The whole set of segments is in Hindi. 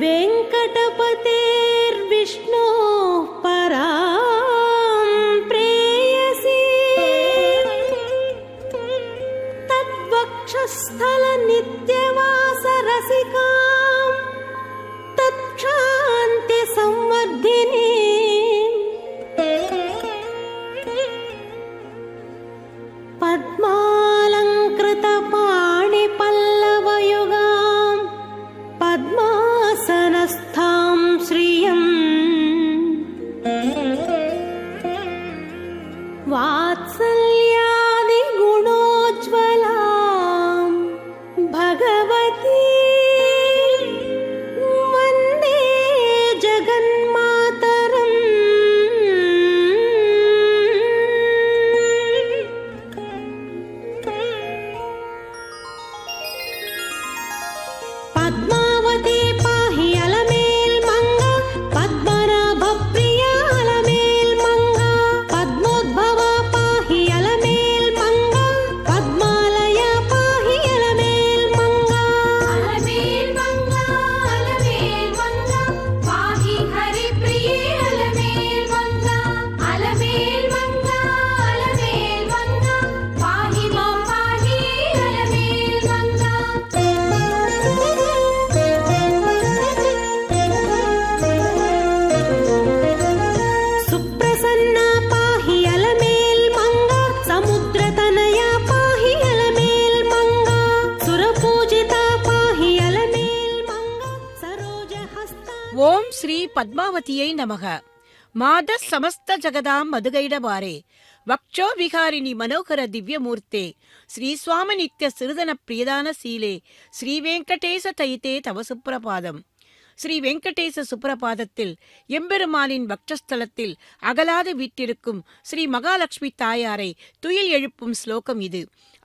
வெங்கடபதேர்விஷ்ணோः பராம் பிரேயசி தத்வக்ஷஸ்தல நித்யவாச ரசிகாம் தத்சாந்தி சம்வர்தினி பத்மாலங்கிருத பாணி பல்லவயுகாம் பத்மாசனஸ்தாம் ஸ்ரீயம் வாத்சல்யாதி குணோஜ்வலாம் பகவதி வந்தே ஜகன்மாதரம். பத்மாவதி பாஹி அலமேல் மங்க பத்மநாப பிரியா அலமேல் மங்க பத்மோத்பவ பாஹி அலமேல் மங்க பத்மாலய பாஹி அலமேல் மங்க அலமேல் மங்க அலமேல் மங்க பாஹி ஹரி பிரியே அலமேல் மங்க அலமேல் மங்க அலமேல் மங்க பாஹி மா பாஹி அலமேல் மங்க. சுப்ரசன்னா பாஹி அலமேல் மங்க சமுத்திர தனயா பாஹி அலமேல் மங்க சுரபூஜிதா பாஹி அலமேல் மங்க சரோஜ ஹஸ்தா. ஓம் ஸ்ரீ பத்மாவதியை நமக. மாத சமஸ்த ஜகதாம் மதுகைடபாரே வக்ஷோ விகாரிணி மனோகர திவ்யமூர்த்தே ஸ்ரீ சுவாமி நித்ய சிறுதன பிரியதான சீலே ஸ்ரீ வெங்கடேச தைத்தே தவ சுப்ரபாதம். ஸ்ரீ வெங்கடேச சுப்ரபாதத்தில் எம்பெருமானின் பக்ஷஸ்தலத்தில் அகலாது வீட்டிருக்கும் ஸ்ரீ மகாலட்சுமி தாயாரை துயில் எழுப்பும் ஸ்லோகம் இது.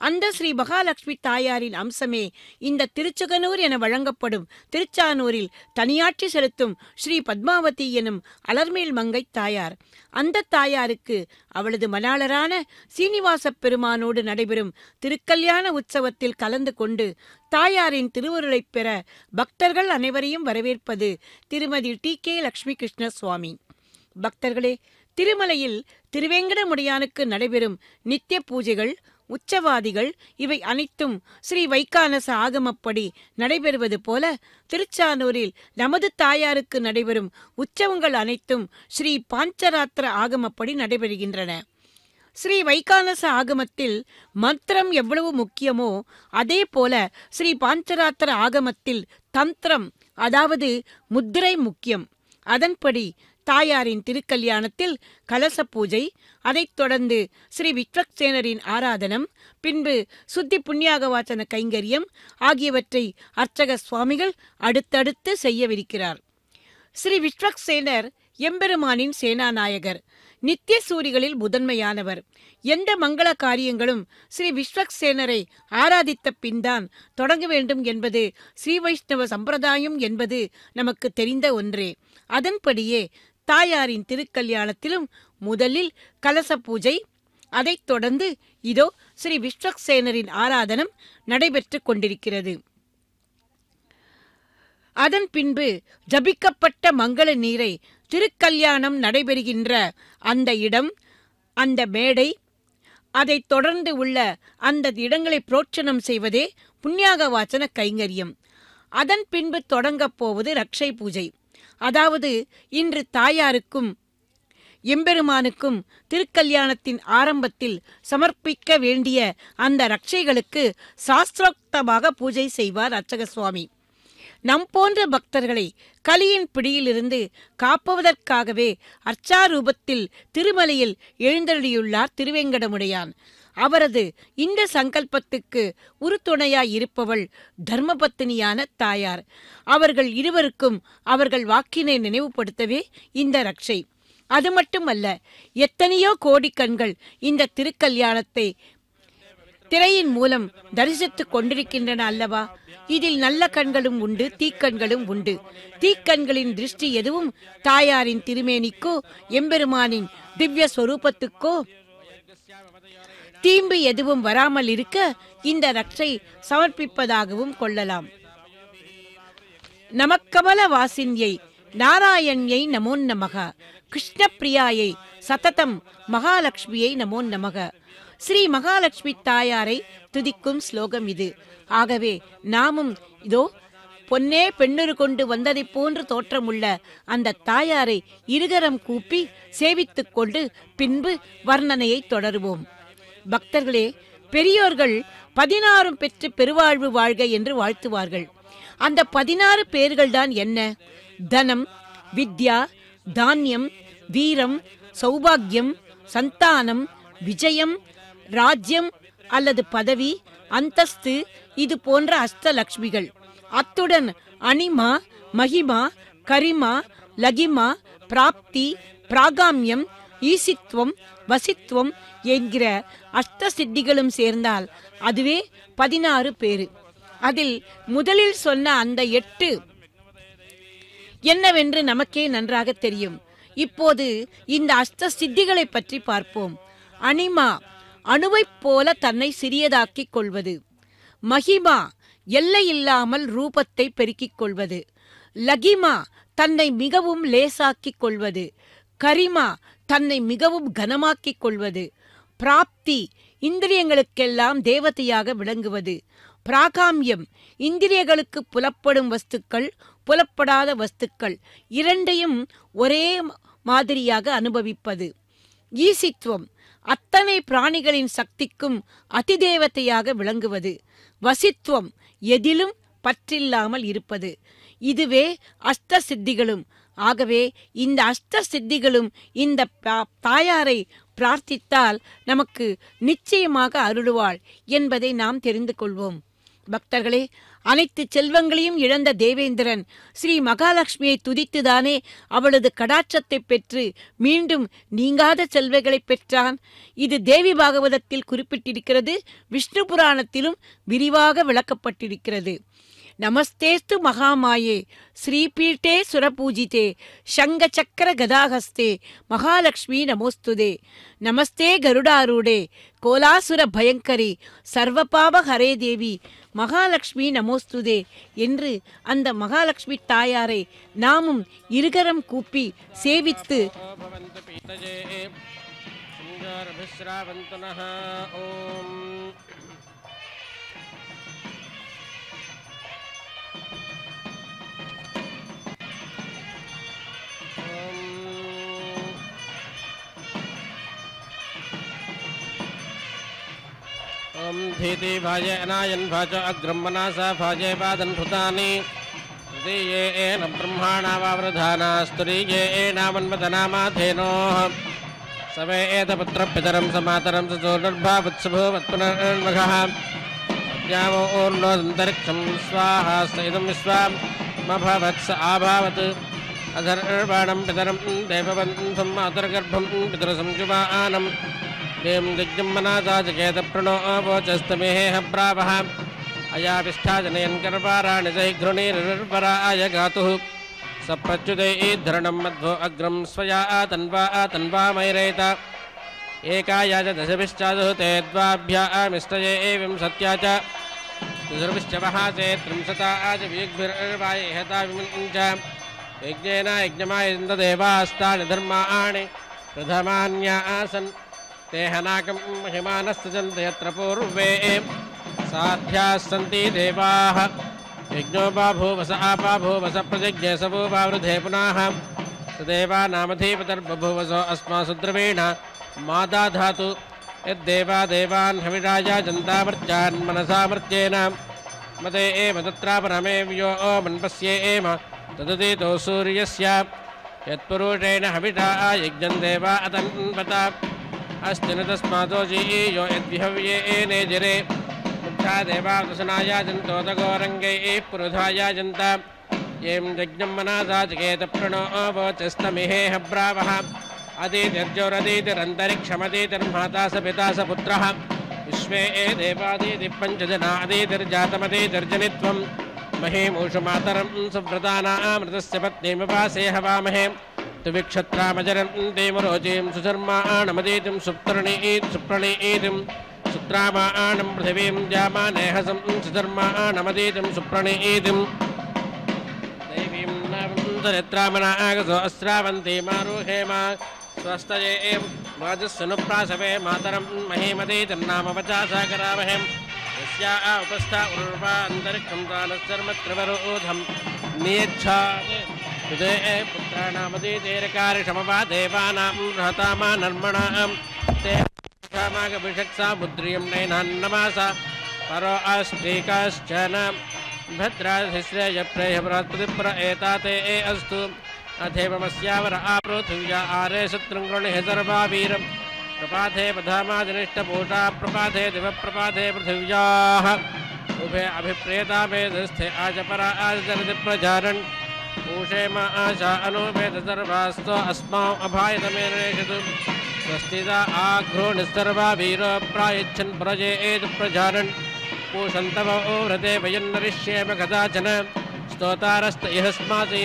அந்த ஸ்ரீ மகாலட்சுமி தாயாரின் அம்சமே இந்த திருச்சுகனூர் என வழங்கப்படும் திருச்சானூரில் தனியாட்சி செலுத்தும் ஸ்ரீ பத்மாவதி எனும் அலர்மேல் மங்கை தாயார். அந்த தாயாருக்கு அவளது மணாளரான சீனிவாச பெருமானோடு நடைபெறும் திருக்கல்யாண உற்சவத்தில் கலந்து கொண்டு தாயாரின் திருவருளை பெற பக்தர்கள் அனைவரையும் வரவேற்பது திருமதி டி கே லட்சுமி கிருஷ்ண சுவாமி. பக்தர்களே, திருமலையில் திருவேங்கடமுடியானுக்கு நடைபெறும் நித்திய பூஜைகள் உற்சவாதிகள் இவை அனைத்தும் ஸ்ரீ வைகானச ஆகமப்படி நடைபெறுவது போல திருச்சானூரில் நமது தாயாருக்கு நடைபெறும் உற்சவங்கள் அனைத்தும் ஸ்ரீ பாஞ்சராத்திர ஆகமப்படி நடைபெறுகின்றன. ஸ்ரீ வைகானச ஆகமத்தில் மந்திரம் எவ்வளவு முக்கியமோ அதே போல ஸ்ரீ பாஞ்சராத்திர ஆகமத்தில் தந்திரம் அதாவது முத்திரை முக்கியம். அதன்படி தாயாரின் திருக்கல்யாணத்தில் கலச பூஜை, அதைத் தொடர்ந்து ஸ்ரீ வித்வக்சேனரின் ஆராதனம், பின்பு சுத்தி புண்ணியாக வாசன கைங்கரியம் ஆகியவற்றை அர்ச்சக சுவாமிகள் அடுத்தடுத்து செய்யவிருக்கிறார். ஸ்ரீ வித்வக்சேனர் எம்பெருமானின் சேனாநாயகர், நித்திய சூரிகளில் முதன்மையானவர். எந்த மங்கள காரியங்களும் ஸ்ரீ விஸ்வக்சேனரை ஆராதித்த பின்தான் தொடங்க வேண்டும் என்பது ஸ்ரீ வைஷ்ணவ சம்பிரதாயம் என்பது நமக்கு தெரிந்த ஒன்றே. அதன்படியே தாயாரின் திருக்கல்யாணத்திலும் முதலில் கலச பூஜை, அதைத் தொடர்ந்து இதோ ஸ்ரீ விஸ்வக்சேனரின் ஆராதனம் நடைபெற்று கொண்டிருக்கிறது. அதன் பின்பு ஜபிக்கப்பட்ட மங்கள நீரை திருக்கல்யாணம் நடைபெறுகின்ற அந்த இடம், அந்த மேடை, அதைத் தொடர்ந்து உள்ள அந்த இடங்களை புரோட்சனம் செய்வதே புண்ணியாக வாசன கைங்கரியம். அதன் பின்பு தொடங்கப் போவது ரக்ஷை பூஜை. அதாவது இன்று தாயாருக்கும் எம்பெருமானுக்கும் திருக்கல்யாணத்தின் ஆரம்பத்தில் சமர்ப்பிக்க வேண்டிய அந்த ரக்ஷைகளுக்கு சாஸ்திரோக்தமாக பூஜை செய்வார் அர்ச்சக சுவாமி. நம் போன்ற பக்தர்களை கலியின் பிடியிலிருந்து காப்பதற்காகவே அர்ச்சாரூபத்தில் திருமலையில் எழுந்தருளியுள்ளார் திருவேங்கடமுடையான். அவரது இந்த சங்கல்பத்துக்கு உறுதுணையாய் இருப்பவள் தர்மபத்தினியான தாயார். அவர்கள் இருவருக்கும் அவர்கள் வாக்கினை நினைவுபடுத்தவே இந்த ரக்ஷை. அது மட்டுமல்ல, எத்தனையோ கோடி கண்கள் இந்த திருக்கல்யாணத்தை திரையின் மூலம் தரிசித்து கொண்டிருக்கின்றன அல்லவா? இதில் நல்ல கண்களும் உண்டு, தீக்கண்களும் உண்டு. தீக்கண்களின் திருஷ்டி எதுவும் தாயாரின் திருமேனிக்கோ எம்பெருமானின் திவ்ய ஸ்வரூபத்துக்கோ தீம்பு எதுவும் வராமல் இருக்க இந்த ரக்ஷை சமர்ப்பிப்பதாகவும் கொள்ளலாம். நமக்கமல வாசின்யை நாராயண்யை நமோன் நமக, கிருஷ்ணப்பிரியாயை சததம் மகாலட்சுமியை நமோன் நமக. ஸ்ரீ மகாலட்சுமி தாயாரை துதிக்கும் ஸ்லோகம் இது. ஆகவே நாமும் இதோ பொன்னே பெண்ணுரு கொண்டு வந்ததை போன்று தோற்றமுள்ள அந்த தாயாரை இருகரம் கூப்பி சேவித்துக் கொண்டு பின்பு வர்ணனையை தொடருவோம். பக்தர்களே, பெரியோர்கள் 16 பெற்று பெருவாழ்வு வாழ்க என்று வாழ்த்துவார்கள். அந்த 16 பேர்கள் தான் என்ன? தனம், வித்யா, தானியம், வீரம், சௌபாகியம், சந்தானம், விஜயம், ராஜ்யம் அல்லது பதவி, அந்தஸ்து, இது போன்ற அஷ்டலக்ஷ்மிகள். அத்துடன் அனிமா, மகிமா, கரிமா, லகிமா, பிராப்தி, பிராகாமியம், ஈசித்துவம், வசித்துவம் என்கிற அஷ்ட சித்திகளும் சேர்ந்தால் அதுவே 16 பேர். அதில் முதலில் சொன்ன அந்த 8 என்னவென்று நமக்கே நன்றாக தெரியும். இப்போது இந்த அஷ்ட சித்திகளை பற்றி பார்ப்போம். அனிமா, அணுவைப் போல தன்னை சிறியதாக்கிக் கொள்வது. மகிமா, எல்லையில்லாமல் ரூபத்தை பெருக்கிக் கொள்வது. லகிமா, தன்னை மிகவும் லேசாக்கிக் கொள்வது. கரிமா, தன்னை மிகவும் கனமாக்கிக் கொள்வது. பிராப்தி, இந்திரியங்களுக்கெல்லாம் தேவதையாக விளங்குவது. பிராகாமியம், இந்திரியங்களுக்கு புலப்படும் வஸ்துக்கள், புலப்படாத வஸ்துக்கள் இரண்டையும் ஒரே மாதிரியாக அனுபவிப்பது. ஈசித்துவம், அத்தனை பிராணிகளின் சக்திக்கும் அதிதேவத்தையாக விளங்குவது. வசித்துவம், எதிலும் பற்றில்லாமல் இருப்பது. இதுவே அஷ்ட சித்திகளும். ஆகவே இந்த அஷ்ட சித்திகளும் இந்த தாயாரை பிரார்த்தித்தால் நமக்கு நிச்சயமாக அருள்வாள் என்பதை நாம் தெரிந்து கொள்வோம். பக்தர்களே, அனைத்து செல்வங்களையும் இழந்த தேவேந்திரன் ஸ்ரீ மகாலட்சுமியை துதித்துதானே அவளது கடாட்சத்தை பெற்று மீண்டும் நீங்காத செல்வங்களை பெற்றான். இது தேவி பாகவதத்தில் குறிப்பிட்டிருக்கிறது. விஷ்ணு புராணத்திலும் விரிவாக விளக்கப்பட்டிருக்கிறது. நமஸ்தேஸ்து மகாமாயே ஸ்ரீபீட்டே சுரபூஜிதே சங்க சக்கர கதாஹஸ்தே மகாலட்சுமி நமோஸ்துதே. நமஸ்தே கருடாரூடே கோலாசுர பயங்கரி சர்வபாப ஹரே தேவி மகாலட்சுமி நமோஸ்துதே என்று அந்த மகாலட்சுமி தாயாரை நாமும் இருகரம் கூப்பி சேவித்து धीति भाजे अनायन भाजो अग्रमना सा भाजे पादन भूतानि ये एन ब्रह्माणा वावृधाना स्तुति ये एनामन्वतना माधेनो सवे एत पुत्र पितरम समातरम सजोर्भावत्सभो वत्पुनर्मघः ज्ञावो ओर्नो अन्तरिक्षं स्वाहा सैदं विश्वाम मभवत्स आभावत् अधर्वाणं पितरं देववन्तं मातर्गर्भं पितरसंजुवानं दें दिग्जम्मनादा जगेत प्रणो अवोचस्तमेह ब्रावः अयाविष्ठा जनयन् गर्वाराणि जयघृणीर्वराय गातुः सप्रच्युदये धरणं मध्वो अग्रं स्वया तन्वा मैरेत एकाया च दशभिश्चादुते द्वाभ्यामिष्टये विंशत्या च द्विभिश्च महासे त्रिंशता च वियुग्भिर्वायेहता विमुञ्च यज्ञेन यज्ञमायन्ददेवास्तानि धर्माणि प्रथमान्यासन् तेहनाकं महिमानस्तजन्ते यत्र पूर्वे साध्याः सन्ति देवाः यज्ञो बाभूवस आबाभूवस प्रजज्ञे सबूबावृधे पुनः सदेवानामधिपतिर्बभूवसो अस्मासु द्रवेण मादा धातु यद्देवा देवान् हविराजा जन्तामर्त्यान् मनसामर्त्येन मदे एव तत्रापरमेव्यो मन्पस्ये एव तदुदितो सूर्यस्य यत्पुरुषेण हविषा यज्ञं देवा अतन्वता अस्तिन तस्मादो जीयो यद्विहव्येने जिरे मुक्ता देवा दशनाया जन्तोदगोरङ्गैः पुरुधाया जन्ता यें यज्ञं मनासा जगेत प्रणो अवोचस्तमिहेह ब्रावः अदितिर्जोरदितिरन्तरिक्षमदितिर्माता स पिता स पुत्रः विश्वे ए देवादितिपञ्चजना अदितिर्जातमदितिर्जनित्वं महीमूषु मातरं सुव्रतानामृतस्य पत्नीमपासे हवामहे तुविक्षत्रामजरं देवरोजीं सुधर्माणमदीतिं सुप्रणीतिं सुत्रामाणं पृथिवीं जामानेहसं सुधर्माणमदीतिं सुप्रणीतिं स्वस्तुप्रासवे मातरम महेमदे तन्नामवचा सागरावहं यस्या उपस्था उर्वा अंतरिक्षं दानश्चर्मत्रवरोधं नियच्छात् हृदये पुत्राणामदितेरकारिषमवा देवानां रहतामा नर्मणां ते क्षमागभिषक्सा मुद्रियं नैनान्नमासा परो अस्त्रीकाश्चन भद्राधिश्रेयप्रयप्रतिप्रएताते अस्तु अथेवमस्यावर आपृथिव्या आरे शत्रुङ्गणिहतर्वावीरं प्रपाथे बधामादिनिष्टपूषा प्रपाथे दिवप्रपाथे पृथिव्याः उभे अभिप्रेताभेदस्थे आचपरा आचरति प्रजानन् पूषे मा आशा अनुपेतसर्वास्त्व अस्मा अभायतमेनरेषतु स्वस्तिदा आघ्रो निस्सर्वावीर प्रायच्छन् प्रजे एतु प्रजानन् पूषन्तव ओव्रते वयन्नरिष्येम कदाचन स्तोतारस्त इहस्मासि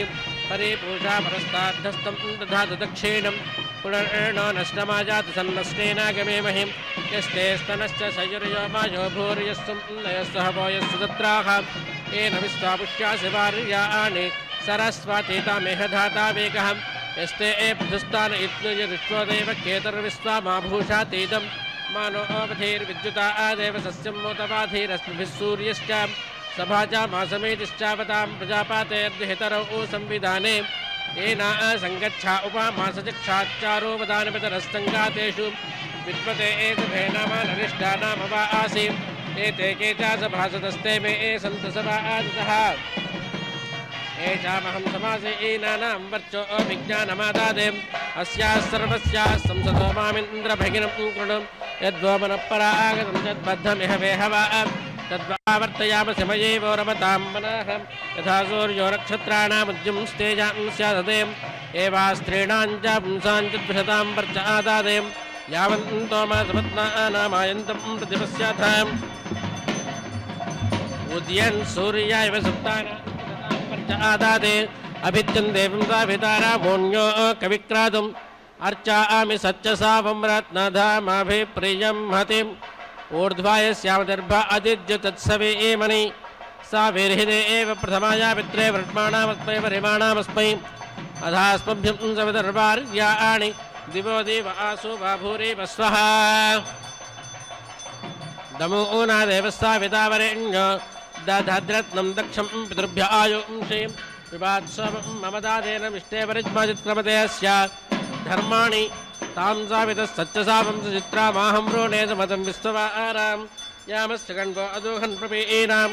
परिपूषा परस्ताद्धस्तं दधातु दक्षिणं पुनरेणो नष्टमाजातु सन्नस्तेनागमे महिं यस्ते स्तनश्च सयुर्यो मायो भूर्यस्सं नयस्सह वोयस्सु तत्राः येन विस्वापुष्या शिवार्याणि सरस्वातीतामेह धाता वेगः यस्ते एपदुस्तान इत्नुयदुष्वदेव केतर्विश्वामाभूषातीतं मानो अवधीर्विद्युता आदेव सस्यं मोतवाधीरस्मिभिः सूर्यश्च सभाजा मासमेतिश्चावतां प्रजापातेर्दिहितरौ संविधाने येना असङ्गच्छा उपामासचक्षाच्चारो वदानपितरस्तङ्गातेषु विद्मते एतभेनामानरिष्टानामवा आसीं एते केचा सभासदस्ते मे ए सन्तु सभा आदितः एषामहं समासे एनानां वर्चो अभिज्ञानमादादेम् अस्याः सर्वस्याः संसतो मामिन्द्रभगिनं कृणुं यद्वोमनपरा आगतं यद्बद्धमिह वेहवा तद्वावर्तयामसि मयैव रमतां मनः यथा सूर्यो नक्षत्राणामुद्यं स्तेजां स्याददेव एवा स्त्रीणां च पुंसां च द्विषतां वर्चादादेव यावन्तो मा समत्नानामायन्तं प्रतिपस्याथां उदयन् सूर्या इव सुप्तानां वर्चादादे अभित्यं देवं साभितारा मोन्यो कविक्रातुम् अर्चामि सच्चसा वम्रत्नधामाभिप्रियं हतिम् ऊर्ध्वाय श्यामदर्भ अदिज्य तत्सवे ए मणि सा विर्हृदे एव प्रथमाया पित्रे वृट्माणामस्मै वरिमाणामस्मै अधास्मभ्यं सविदर्भार्याणि दिवो देव आसु बाभूरिव स्वाहा दमो ऊना देवस्ता विदावरेण्य दधाद्रत्नं दक्षं पितृभ्य आयुंषीं विवात्सवं ममदादेन विष्टे वरिज्माजित्क्रमतेऽस्या धर्माणि तांसावितः सच्चसा वंसचित्रा माहं रोणे समतं विश्ववारां यामश्च कण्वो अदोहन् प्रपीनां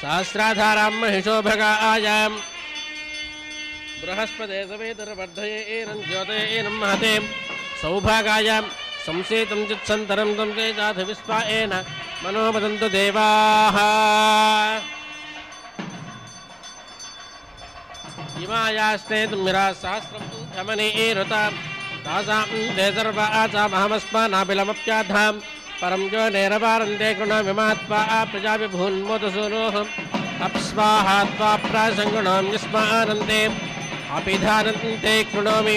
सहस्राधारां महिषोभगायां बृहस्पते सवेतरवर्धये एनं ज्योतये एनं महते सौभागायां संसेतं चित्सन्तरं तं तेजाधि विश्वा एन मनोमदन्तु देवाः इमायास्ते तुमिरा सहस्रं धमनि एरुताम् तासामहमस्मानाबिलमप्याधां परं यो नैरवारन्दे गृणो विमात्वा प्रजा विभून्मोदसूनोऽहम् अप्स्वाहा त्वा प्रासङ्गणं यस्मानन्दे अपिधानन्ते कृणोमि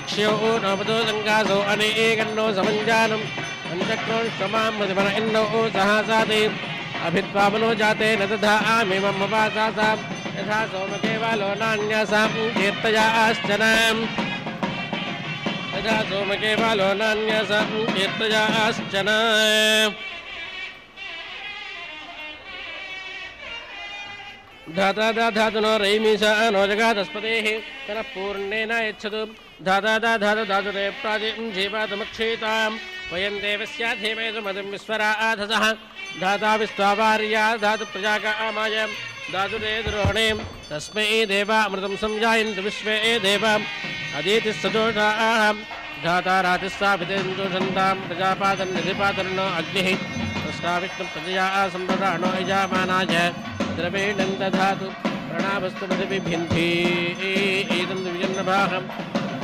अक्षयो नवतो सङ्गासो अनेकन्नो समञ्जानं पञ्चक्रोष्टमां मधिमन इन्नो सहासादे अभित्वामनो जाते न तथा आमि मम वासासां यथा सोमकेवालो नान्यासां कीर्तयाश्चनाम् सोमकेवालो नान्यासां कीर्तयाश्चन धाता धातु नो रैमीसा नो जगादस्पतेः तनः पूर्णेन यच्छतु धाता धातु धातुरे प्रादिं जीवातमक्षीतां वयं देवस्या धीमहि मदं विश्वराधसः धाता विश्वावार्या धातु प्रजाकामायं धातुरे द्रोणे तस्मै देवामृतं संजायन्तु विश्वे देवां अदितिस्सदोषाः धाता रातिस्साभितेन्दुषन्तां प्रजापादन्निधिपातर्नो अग्निः तस्ताविष्णुं प्रजया सम्प्रदाणो यजामानाय द्रवेणं दधातु प्रणावस्तुमधिभिन्धि एदं द्विजन्नभाहं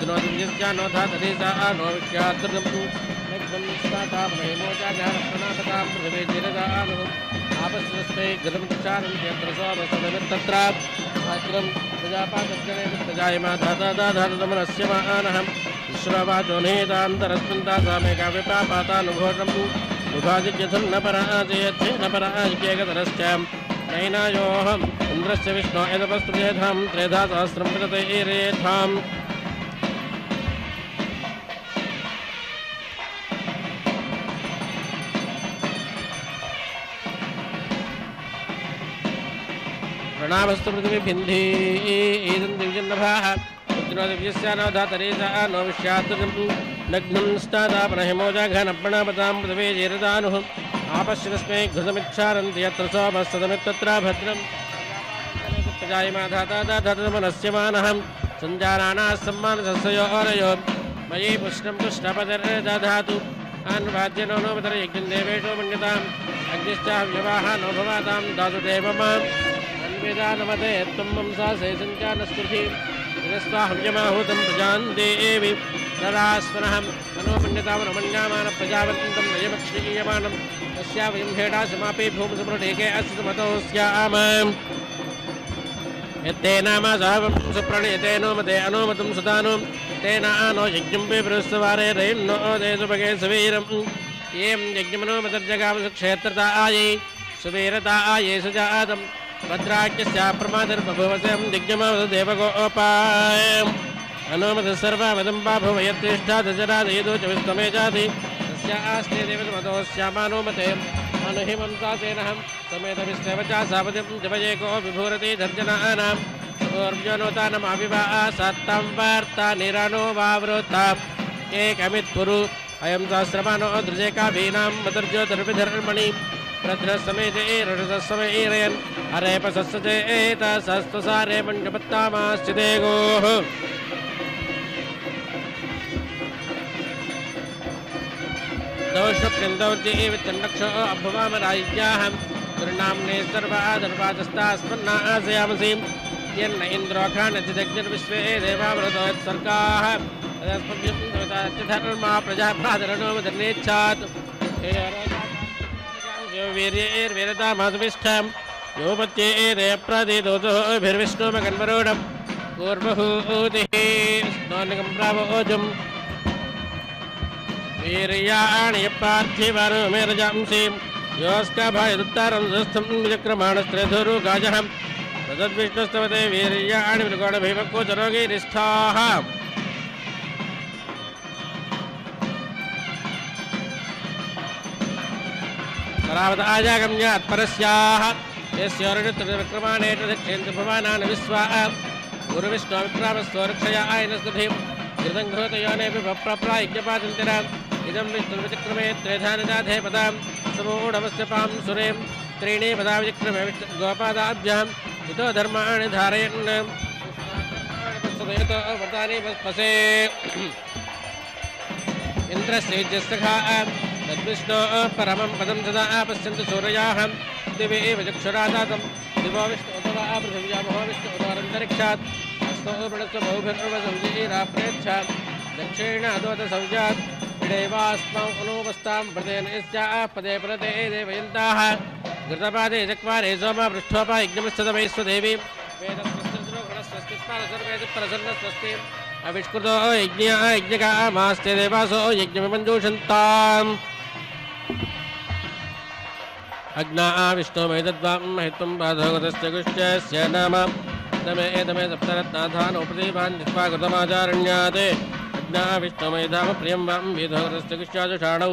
द्रोति विजस्यानो धातरेसा नो विख्यातृतं नग्नं निस्तातामहेमोजागहरप्रणापतां पृथिवेजिरदानुः आपस्वस्मै गृहं चारं यत्र सोमसममित्तत्र आक्रं प्रजापादजने प्रजायमा धातादाधातुतमनस्य मानहं विश्ववाचो नेतान्तरस्मिन्दासामेकाविपापातानुभोषं विभाजित्यथं न पराजयच्छे न पराजयेकतरश्च नैनायोहम इन्द्रस्य विष्णो यदपस्तुजेधाम त्रेधा सहस्रं प्रजते एरेधाम प्रणामस्तु पृथ्वी भिन्धि ईदं दिव्यन्नभाः पुत्रो दिव्यस्यानवधातरेसा नो विश्यातुर्यं लग्नं स्तादापनहिमोजाघनप्रणपतां पृथ्वी जीरदानुः आपश्यस्मे घृतमिच्छारन्ति यत्र सोमस्तदमित्तत्र भद्रम् जायमाधातादाधतमनस्यमानहं सञ्जानानाः सम्मानसस्योरयो मयि पुष्णं पुष्णपदरे दधातु अन्वाद्यनो नोमतर यज्ञं देवेषु मन्यताम् अग्निश्चाव्यवाह नो भवातां दातु देवमाम् अन्वेदानमते त्वं वंसा सेसञ्चानस्कृति विनस्वाहव्यमाहूतं प्रजान् देवि नरास्वनहं मनोमन्यतां रमण्यामानं प्रजावन्तं नयमक्षीयमानं तस्या वयं हेडा समापे भूमसमृढेके अस्य समतोऽस्याम यत्ते नाम सावं सुप्रणयते नोमते अनोमतं सुदानो तेन आनो यज्ञं विवृस्तवारे रयन्नो देशभगे सुवीरं यें यज्ञमनोमतर्जगामसुक्षेत्रता आये सुवीरता आये सुजातं भद्राख्यस्या प्रमादर्भभवसं यज्ञमवसदेवगोपाय अनोमतसर्वमदम्बाभवयत्तिष्ठा दजरादयदो च विस्तमे जाति तस्य आस्ते देवतमतोऽस्यामानोमते अनुहिमंसासेनहं समेतविष्टवचा सावधिं जपयेको विभूरति धर्जनानां सत्तं वार्ता निरनो वावृता एकमित्पुरु अयं सहस्रमानो दृजेकाभीनां मतर्ज्योतिर्विधर्मणि प्रध्रसमेतेरसमेरयन् अरेपसस्येत सहस्रसारे मण्डपत्तामाश्चिते गोः दोषप्रिन्दौर्जीवितन्नक्षो अभवामराज्ञाहं दुर्नाम्ने सर्वादर्वादस्तास्मन्नासयामसि यन्न इन्द्रोखानचिदग्निर्विश्वे देवामृतो यत्सर्गाः तदस्मभ्यधर्मा प्रजापादरणोमधर्नेच्छात् वीर्यैर्वीरतामासुविष्ठां योपत्यैरेप्रदिदोषोभिर्विष्णुमकन्वरोढं पूर्वहूतिः स्नानकं प्रावोजम् वीर्याणि पार्थिवानो मेरजांसि योऽस्कभायदुत्तरं सुस्थं विचक्रमाणस्त्रेधुरु गाजः तद्विष्णुस्तवते वीर्याणि मृगोणभैवकोचरोगिरिष्ठाः करावत आजागम्यात्परस्याः यस्योरणित्रविक्रमाणेतुभवानान् विश्वाः गुरुविष्णुविक्रामस्वरक्षया आयनस्तुधिं कृतङ्घोतयोनेऽपि भप्रप्रायज्ञपादन्तिराम् इदं विष्णुविचक्रमे त्रेधानिदाधे पदां समूढमस्य पां सुरें त्रीणि पदा विचक्रमे गोपादाभ्यां इतो धर्माणि धारयन् व्रतानि पसे इन्द्रस्यैज्यस्तखा तद्विष्णो परमं पदं तदा पश्यन्तु सूर्याहं दिवे वचक्षुरादातं दिवो विष्णुतवा पृथिव्यामहो विष्णुतोरन्तरिक्षात् स्तोभृणस्वभौभिर्वसंजीराप्रेच्छा दक्षिणादोतसंज्ञात् इडेवास्मौनोपस्तां प्रदेनस्या पदे प्रदे देवयन्ताः घृतपादे जक्वारे सोमा पृष्ठोपयज्ञमस्तदमैस्वदेवी वेदस्वस्तिस्वस्तिस्पालसर्वेदप्रसन्नस्वस्ति अविष्कृतो यज्ञः यज्ञकामास्ते देवासो यज्ञमिमञ्जूषन्ताम् अग्ना विष्णुमैतद्वां महित्वं बाधोगतस्य गुष्टस्य नाम तमे एतमे सप्तरत्नाधानोपदीपान् निष्पाकृतमाचारण्यात् अग्ना विष्णुमैधाम प्रियं वां वेधोगतस्य गुष्टाजुषाणौ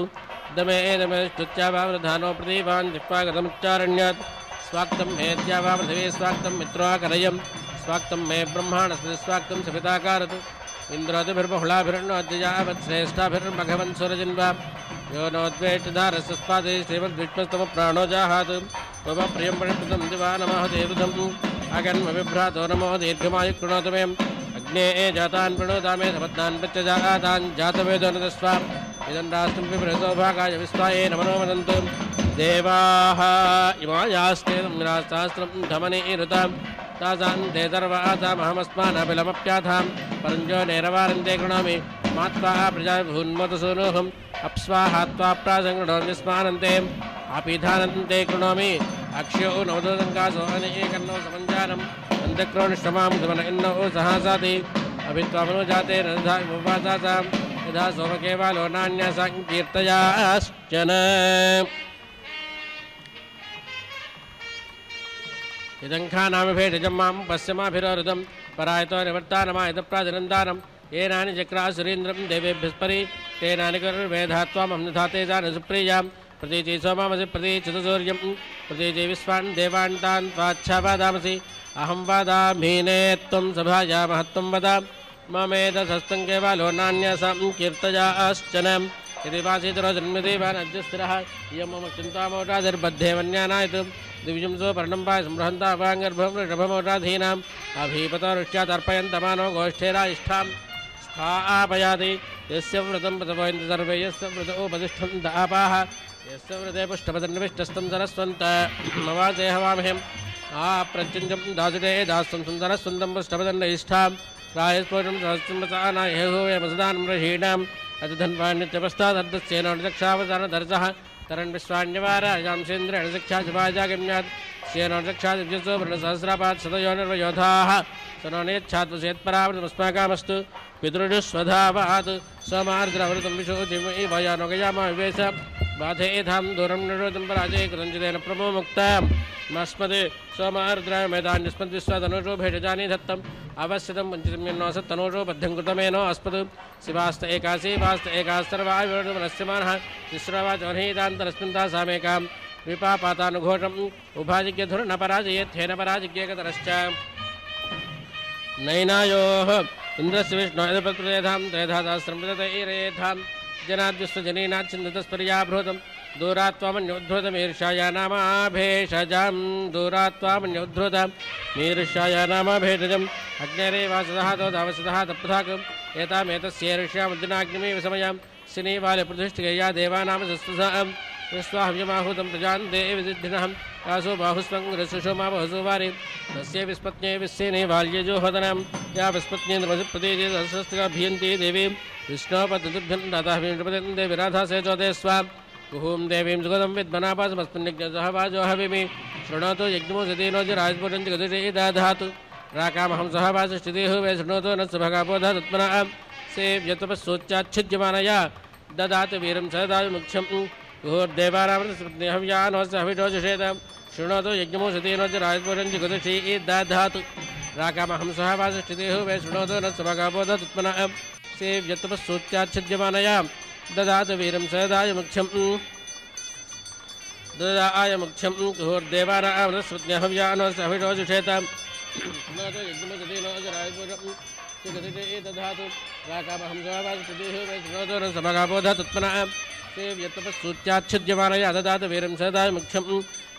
दमे एतमे स्तुत्या वावधानोपदीपान् निष्पाकृतमुच्चारण्यात् स्वाक्तं हेत्या वा पृथिवी स्वाक्तं मित्राकरयं स्वाक्तं मे ब्रह्माणस्पति स्वाक्तं सविताकारतु इन्द्रादिभिर्बहुलाभिर्नोद्यजावत्श्रेष्ठाभिर्मघवन्सुरजिन्वां यो नोद्वेष्टधारस्पादे श्रीमद्विष्णुस्तमप्राणोजाहात् मम प्रियं परिपदं दिवा नमः देवदं अगन्मविभ्रातो नमो दीर्घमायु कृणोतु मे अग्ने जातान् प्रणोदा मे समत्तान् प्रत्यजातान् जातवेदोनदस्वाम् इदं राष्ट्रं विभृतोभागाय विस्ताये नमनो वदन्तु देवाः इमायास्तेनं राष्ट्रास्त्रं धमनीरुतां तासां ते सर्वासामहमस्मानपिलमप्याथां परञ्जो नैरवारन्ते कृणोमि मात्वाः प्रजाभून्मतसूनोऽहम् अप्स्वाहात्वा प्रासङ्गणोऽन्यस्मानन्ते अपिधानन्ते कृणोमि अक्ष्यो नवदोदङ्कासोऽनेकन्नो समञ्जानं वन्दक्रोणिष्टमां धमनयन्नो सहासाति अभित्वामनुजाते रधामुपासासां यथा सोमकेवालो नान्यासां कीर्तयाश्चन இதங்காநாமிபேஜமாம் பசியமாபிரோருதம் பராயத்தோ நிவர்த்தானமா இதப்ராதினந்தானம் ஏனானி சக்ரா சுரீந்திரம் தேவேபிஸ்பரி தேனானி கருர் வேதாத்வாம் அம்னதாத்தேதான் சுப்ரியாம் பிரதீஜி சோமாமசி பிரதீச்சிதசூரியம் பிரதீஜி விஸ்வான் தேவான் தான் வாச்சாபாதாமசி அஹம் வாதாமீனேத்வம் சபாயா மஹத்வம் வதாம் மமேதசஸ்தங்கேவா லோனான்யாசாம் கீர்த்தயாஷ்சனம் यदि वासीतरो जन्मदेवानज्जस्त्रः इयं मम चिन्तामोटाधिर्बद्धे वन्यानायतु दिविजंसो पर्णम्बाय सम्भ्रहन्ता अवाङ्गर्भमृषभमोटाधीनाम् अभीपतरुष्ट्या तर्पयन्तमानो गोष्ठेरायिष्ठां स्थापयाति यस्य व्रतं पतपोयन्ति सर्वे यस्य व्रत उपदिष्ठं दापाः यस्य व्रते पुष्टपदन्विष्टस्तं सरस्वन्त मवाजेहवामहेम् आप्रत्यञ्जं दासुटे दास्तं सुन्दरस्वन्तं पुष्टपदन्नयिष्ठां रायस्फोटं सहस्रमसानायहोयमसदानम्रहीणाम् अतिधन्वान्यत्यवस्थादर्दस्येनोक्षावसानधर्जः तरन् विश्वान्यवारायांसेन्द्रेणशिक्षाशुभाजागम्यात् स्येनोक्षादिभ्यसो व्रणसहस्रापात् सतयोनिर्वयोधाः सनोनेच्छात्मसेत्परामृतमस्माकामस्तु पितृजुस्वधावात् समार्द्रवृतं विशोधिमयि वायानोगयाम विवेश बाधेधां दूरं निरोधं पराजये कृतञ्जितेन प्रमोमुक्ताम् मस्मदे सोमार्द्रमेधान्यस्मद्विश्वादनुजो भेषजानि धत्तम् अवश्यतम पंचतमोजो बध्यंकृतमेनो अस्पद शिवास्त एकाशी वास्त एकास्तर्वायुर्मनस्यमानः तिस्रवाचनहीतान्तरस्मिन्ता सामेकां विपापातानुघोषम् उभाजिज्ञधुर न पराजयेत्थेन पराजिज्ञेकतरश्च नैनायोः इन्द्रस्य विष्णोपत्प्रदेधां त्रेधासहस्रमृतैरेधां जनाद्विश्वजनीनाच्छिन्दतस्पर्याभृतं दूरात्वामन्योद्धृतमीर्षायानामाभेषजां दूरात्वामन्योद्धृतमीर्षायानामाभेषजम् अग्नेरेवासदः तोदावसदः तपथाकम् एतामेतस्येर्ष्यामद्दिनाग्निमेव समयां सिनीवालप्रतिष्ठिकया देवानां सस्वसां विश्वाहव्यमाहूतं प्रजान् देवसिद्धिनहं कासो बाहुस्वं रसुषोमा बहुसुवारि तस्य विस्पत्न्ये विस्सेनेवाल्यजोहदनं या विस्पत्न्येन्द्रमसप्रदेशे सहस्रस्त्राभियन्ति देवीं विष्णोपदतुभ्यं दाताभिं देविराधासे चोदे स्वाम् गुहूं देवीं सुगतं विद्मनापासमस्मिन्निज्ञसहवाजोहविमि शृणोतु यज्ञमो सतीनोज राजपुरं च गतिषे दाधातु राकामहं सहवासष्टिदेः वै शृणोतु न सुभगाबोधत्मना सेव्यतपस्सोच्चाच्छिद्यमानया ददातु वीरं सदा मुख्यं गुहोर्देवानामृतस्मृतिहव्यानोसहविषोषेद शृणोतु यज्ञमो सतीनोज राजपुरं च गतिषे दाधातु राकामहं सहवासष्टिदेः वै शृणोतु न सुभगाबोधत्मना सेव्यतपस्सोच्चाच्छिद्यमानया ददातु वीरं सदाय मुख्यं ददाय मुख्यं गुहोर्देवानामृतस्मृतिहव्यानोसहविषोषेद सूच्याच्छिद्यमानया ददातु वीरं सदाय मुख्यं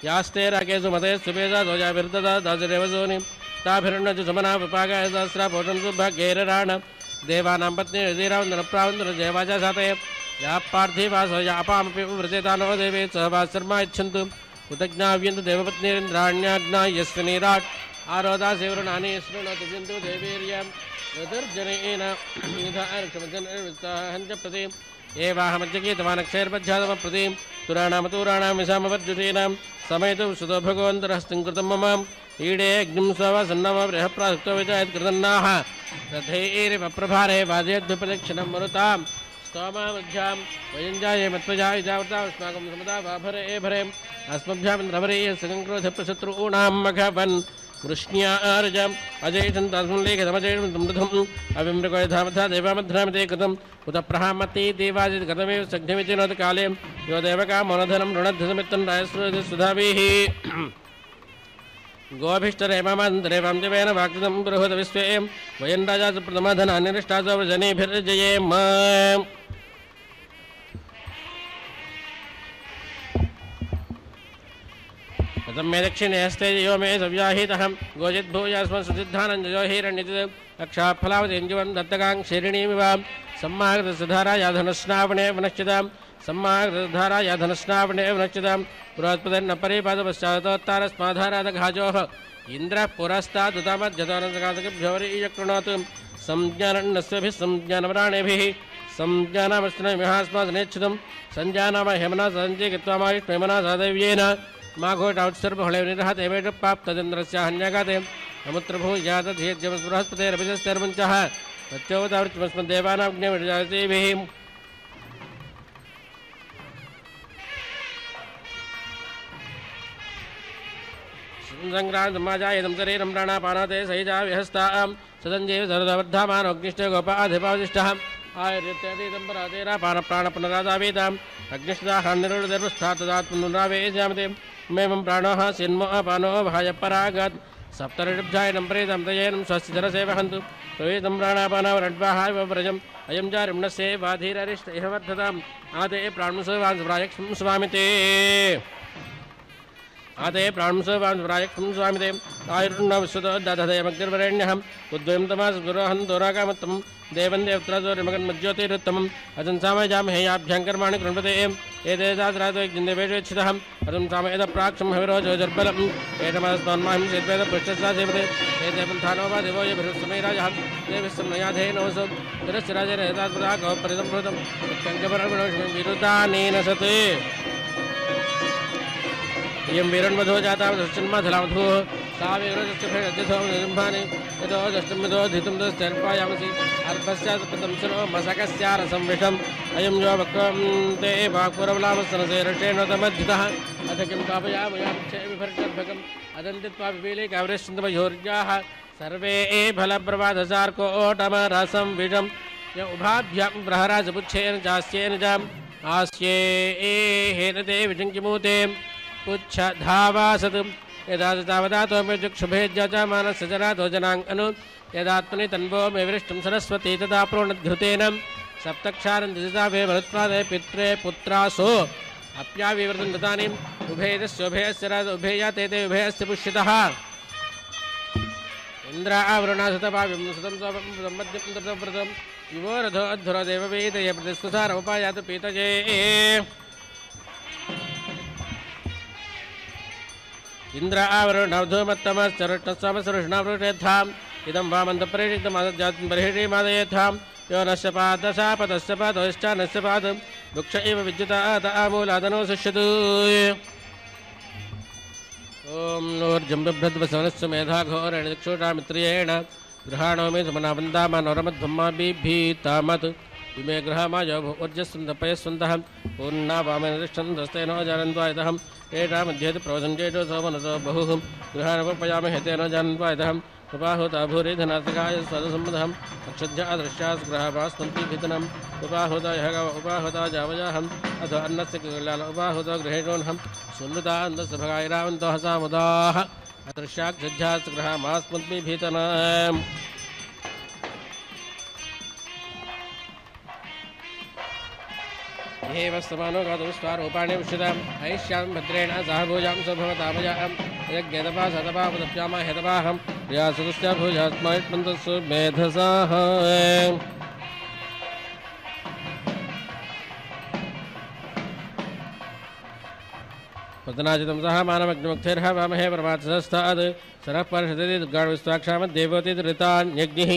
यास्ते राकेषु मते सुभेदा ध्वजाभिर्ददा दासरेवसूनि ताभिर्णजु समना विपाकाय सहस्रा भोजं सुभाग्यैरराण देवानां पत्नी हृदिरावन्दनप्रावन्दन जयवाचा सातये या पार्थिवासो यापामपि व्रजेता नो देवे सहवासर्मा इच्छन्तु उदज्ञाव्यन्तु देवपत्नीरिन्द्राण्याज्ञा यस्य निराट् आरोदा सेवृणानि शृणोतु बिन्दु देवीर्यं ऋतुर्जनेन निधारक्षमजनर्वित्ताहञ्च प्रति एवाहमज्जगीतवानक्षैर्पध्यातम प्रति तुराणामतुराणां विषामवर्जुषीणां समयतु श्रुतो भगवन्तरहस्तिं कृतं ममाम् ईडे अग्निं सवा सन्नाम बृहप्रासुक्तो विजायत् कृतन्नाः रथैरिवप्रभारे वाद्यद्विप्रदक्षिणं मरुतां स्तोमामध्यां वयञ्जाये मत्वजा विजावृता अस्माकं समदा वाभरे एभरेम् अस्मभ्यामिन्द्रभरे सगङ्क्रोधप्रशत्रूणां मघवन् वृष्ण्या आरजम् अजयसन्तासुल्लेखतमजयमृधम् अविमृगोधामथा देवामध्रामिते कृतम् उत प्रहामति देवाजित् गतमेव सघ्नमिति नोत काले यो देवकामोनधनं ऋणद्धसमित्तं रायस्वधाभिः गोभिष्टरेमामन्तरेवां देवेन वाक्कृतं बृहद विश्वे वयं राजा प्रथमधनानिरिष्टासो जनेभिर्जयेम कथं मे दक्षिणेस्ते यो मे सव्याहितहं गोजिद्भूयास्मन् सुसिद्धानञ्जयो हिरण्यजित् अक्षाफलावतीञ्जुवं दत्तकां क्षीरिणीमिवां सम्माकृतसुधाराया धनुस्नावणे वनश्चितां सम्माकृतसुधाराया धनुस्नावणे वनश्चितां पुरोत्पदन्न परिपादपश्चादोत्तारस्माधारादघाजोः इन्द्रः पुरस्तादुतामध्यतोनसकासकभ्योरीयकृणोत् संज्ञानन्नस्यभिः संज्ञानवराणेभिः संज्ञानामस्मिन्नविहास्मादनेच्छितं सञ्जानाम हेमना सञ्जय कृत्वामायुष्मेमना सादेव्येन माघोटाउत्सर्वहलेनिर्हतेमेजप्राप्तचन्द्रस्याहन्यागाते अमुत्रभूयातधीर्जमस्बृहस्पतेरभिजस्यर्मञ्चः तच्चोवतावृत्तमस्मद्देवानाग्निविजातिभिः संक्रांतमाजातरे सहिता व्यहस्ता सदंजय सरदवर्धमानोग्निष्ठ गोपाधिपावशिष्ट आयुर्यतीतंपरातेरा पान प्राण पुनरादावेता अग्निष्ठानिरुदर्वस्थातदात्मनुरावेश्यामते मेवं प्राणोः सिन्मो अपानो भाजपरागत सप्तऋभ्यायनं प्रेतं तयेनं स्वस्तिधरसे वहन्तु प्रवेतं प्राणापानावरड्वाहाय व्रजम् अयं चारिम्णस्य वाधीररिष्ट इह वर्धताम् आदे प्राणसवान्सुरायक्षं स्वामिते आदे प्राणसवान्सुरायक्षं स्वामिते आयुर्नवसुतो दधदयमग्निर्वरेण्यहम् उद्वयं तमासुरोहं दोराकामत्तम् देवं देवत्रासोरिमगन्मज्योतिरुत्तमम् अजंसामयजामहेयाभ्यङ्कर्माणि कृण्वते एतेदात्रादोजिन्देवेषेक्षितः अजं सामयद प्राक्षं हविरोजोजर्बलम् एतमस्तन्माहिं सेद्वेद पृष्ठस्था सेवते एतेपन्थानोपाधिवोयभिरुत्समैराजः देविस्तन्मयाधेनोऽसौ तिरश्चिराजेन एतात्मदा गौपरिदम्भृतं शङ्कपरमणोष्मिं विरुद्धानेन सते यं वीरन्मधो जाता दश्चिन्मधलामधो साविरोजश्चफेरद्यथोम्भानि यतो दष्टमिदोधितं दश्चर्पायामसि अर्भस्यात्पतंसनो मसकस्यारसंविषम् अयं यो वक्रं ते वाक्पुरवलामस्तनसेरषेणोतमद्धितः अथ किं कापयामयाक्षे विभर्गभगम् अदन्तित्वा विपीले कावरेश्चन्द्रयोर्याः सर्वे ए फलप्रभाधसार्कोटमरसं विषं य उभाभ्यां प्रहराजपुच्छेन जास्येन जाम् आस्ये ए हेनते विजङ्किमूते पुच्छधावासत् यदा तावदातोमेजुक्षुभेज्या च मानसजनादोजनाङ्गनु यदात्मनि तन्वो मेविष्टं सरस्वती तदा प्रोणद्धृतेन सप्तक्षारं दिजताभे मरुत्पादे पित्रे पुत्रासो अप्याविवर्तन दतानि उभेदस्योभयस्य राज उभेया ते ते उभयस्य पुष्यतः इंद्र आवृणासतपाविं सतं स्वपं सम्मद्यं ततव्रतं युवोरथो अध्वरो देववेदय प्रतिस्कुसारमुपायात पीतजे इंद्र आवरुणवधूमत्तमश्चरुष्णस्वामसरुष्णावृषेद्धाम् इदं वामन्तप्रेषितमादजातम्बर्हिषीमादयेद्धाम् यो नश्यपादशापदश्यपादोश्चानश्यपादं दुःख एव विद्युतात् आमूलादनो सुष्यतु ॐ नूर्जम्बभ्रद्वसनस्य मेधाघोरेण दिक्षुषामित्र्येण गृहाणो मे समनावन्दामानोरमध्वमाबिभीतामत् इमे गृहमायो भूर्जस्वन्तपयस्वन्तः पूर्णा वामेनतिष्ठन्तस्तेनो जानन्त्वायतः एतामध्येति प्रवसञ्चेतो सोमनसो बहुः गृहाणमुपयामि हेतेनो जानन्त्वायतः उपाहुता भूरिधनाथकाय स्वदसम्बधम् अक्षज्यादृश्यास्गृहवास्तन्तीभितनम् उपाहुता यः उपाहुता जावयाहम् अथ अन्नस्य किलाल उपाहुतो गृहेणोऽहम् सुनृता अन्नस्य भगायरावन्तो हसामुदाः अदृश्याक्षज्यास्गृहमास्मन्तीभितनम् एव समानो गातुस्वारूपाणि उष्यताम् ऐष्यां भद्रेण सह भूजां स्वभवतामजाम् यज्ञतपा सतपापदप्यामा हेतपाहम् यासुतस्य भुजात्मात्मन्तस्सु मेधसाः पद्मनाजितं सह मानमग्निमुग्धैर्ह वामहे परमात्सस्ताद् सरः पर्षदति दुर्गाणविस्वाक्षामत् देवोतिरितान्यग्निः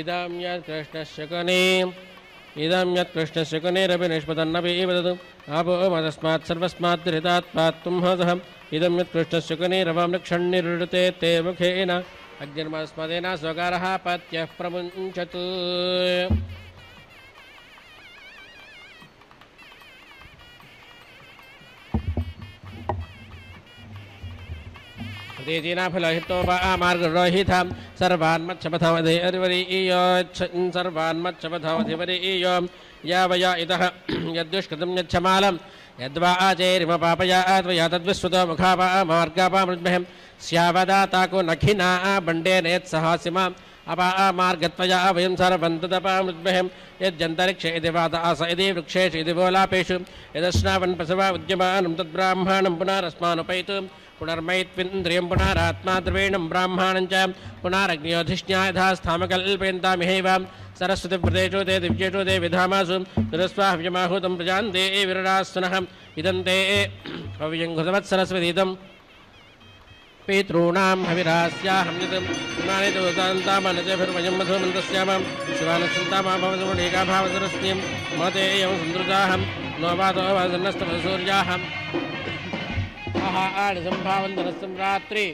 इदं यत्कृष्णशकने इदं यत्कृष्णशकुनेरपि निष्पतन्नपि वदतु आपो मदस्मात्सर्वस्मात्रितात्पात्तुंहसहम् इदं यत्कृष्णशकुनेरवामृक्षण्णिरुते ते मुखेन अग्निर्मस्मदेन स्वकारः पत्यः प्रमुञ्चतु तेजीनाफलहितोपमार्गरोहितां सर्वान्मच्छपथमधिवरीयोच्छन् सर्वान्मच्छपथमधिवरीयों यावया इतः यद्दुष्कृतं यच्छमालं यद्वा आचेरिमपापया त्वया तद्विश्रुतो मुखापामार्गापामृद्महं स्यावदाताको नखिना बण्डेनेत्सहासिमाम् अपामार्गत्वया वयं सर्वन्तदपामृद्महं यद्यन्तरिक्षे इति वातास इति वृक्षेषु इति वोलापेषु यदश्नावन् पशवा उद्यमानं तद्ब्राह्मणं पुनरस्मानुपैतुं पुनर्मयित्विन्द्रियं पुनरात्मा द्रवेणं ब्राह्मणं च पुनरग्न्योधिष्ण्यायथा स्थामकल्पयन्तामिहैव सरस्वतीव्रतेषु ते दिव्येषु ते विधामासु दुरस्वाह्व्यमाहूतं प्रजान्ते विररास्तुनः इदं ते हव्यं घृतवत्सरस्वतीदं पितॄणां हविरास्याहम्यतं पुनानि दोषान्तामनतेभिर्वयं मधुमन्तस्यामां शिवानसन्तामाभवसुरेकाभावसरस्तीं मते यं सुन्दृताहं नो वातो वासन्नस्तमसूर्याहं आहारसंभावन्दनस्तं रात्रि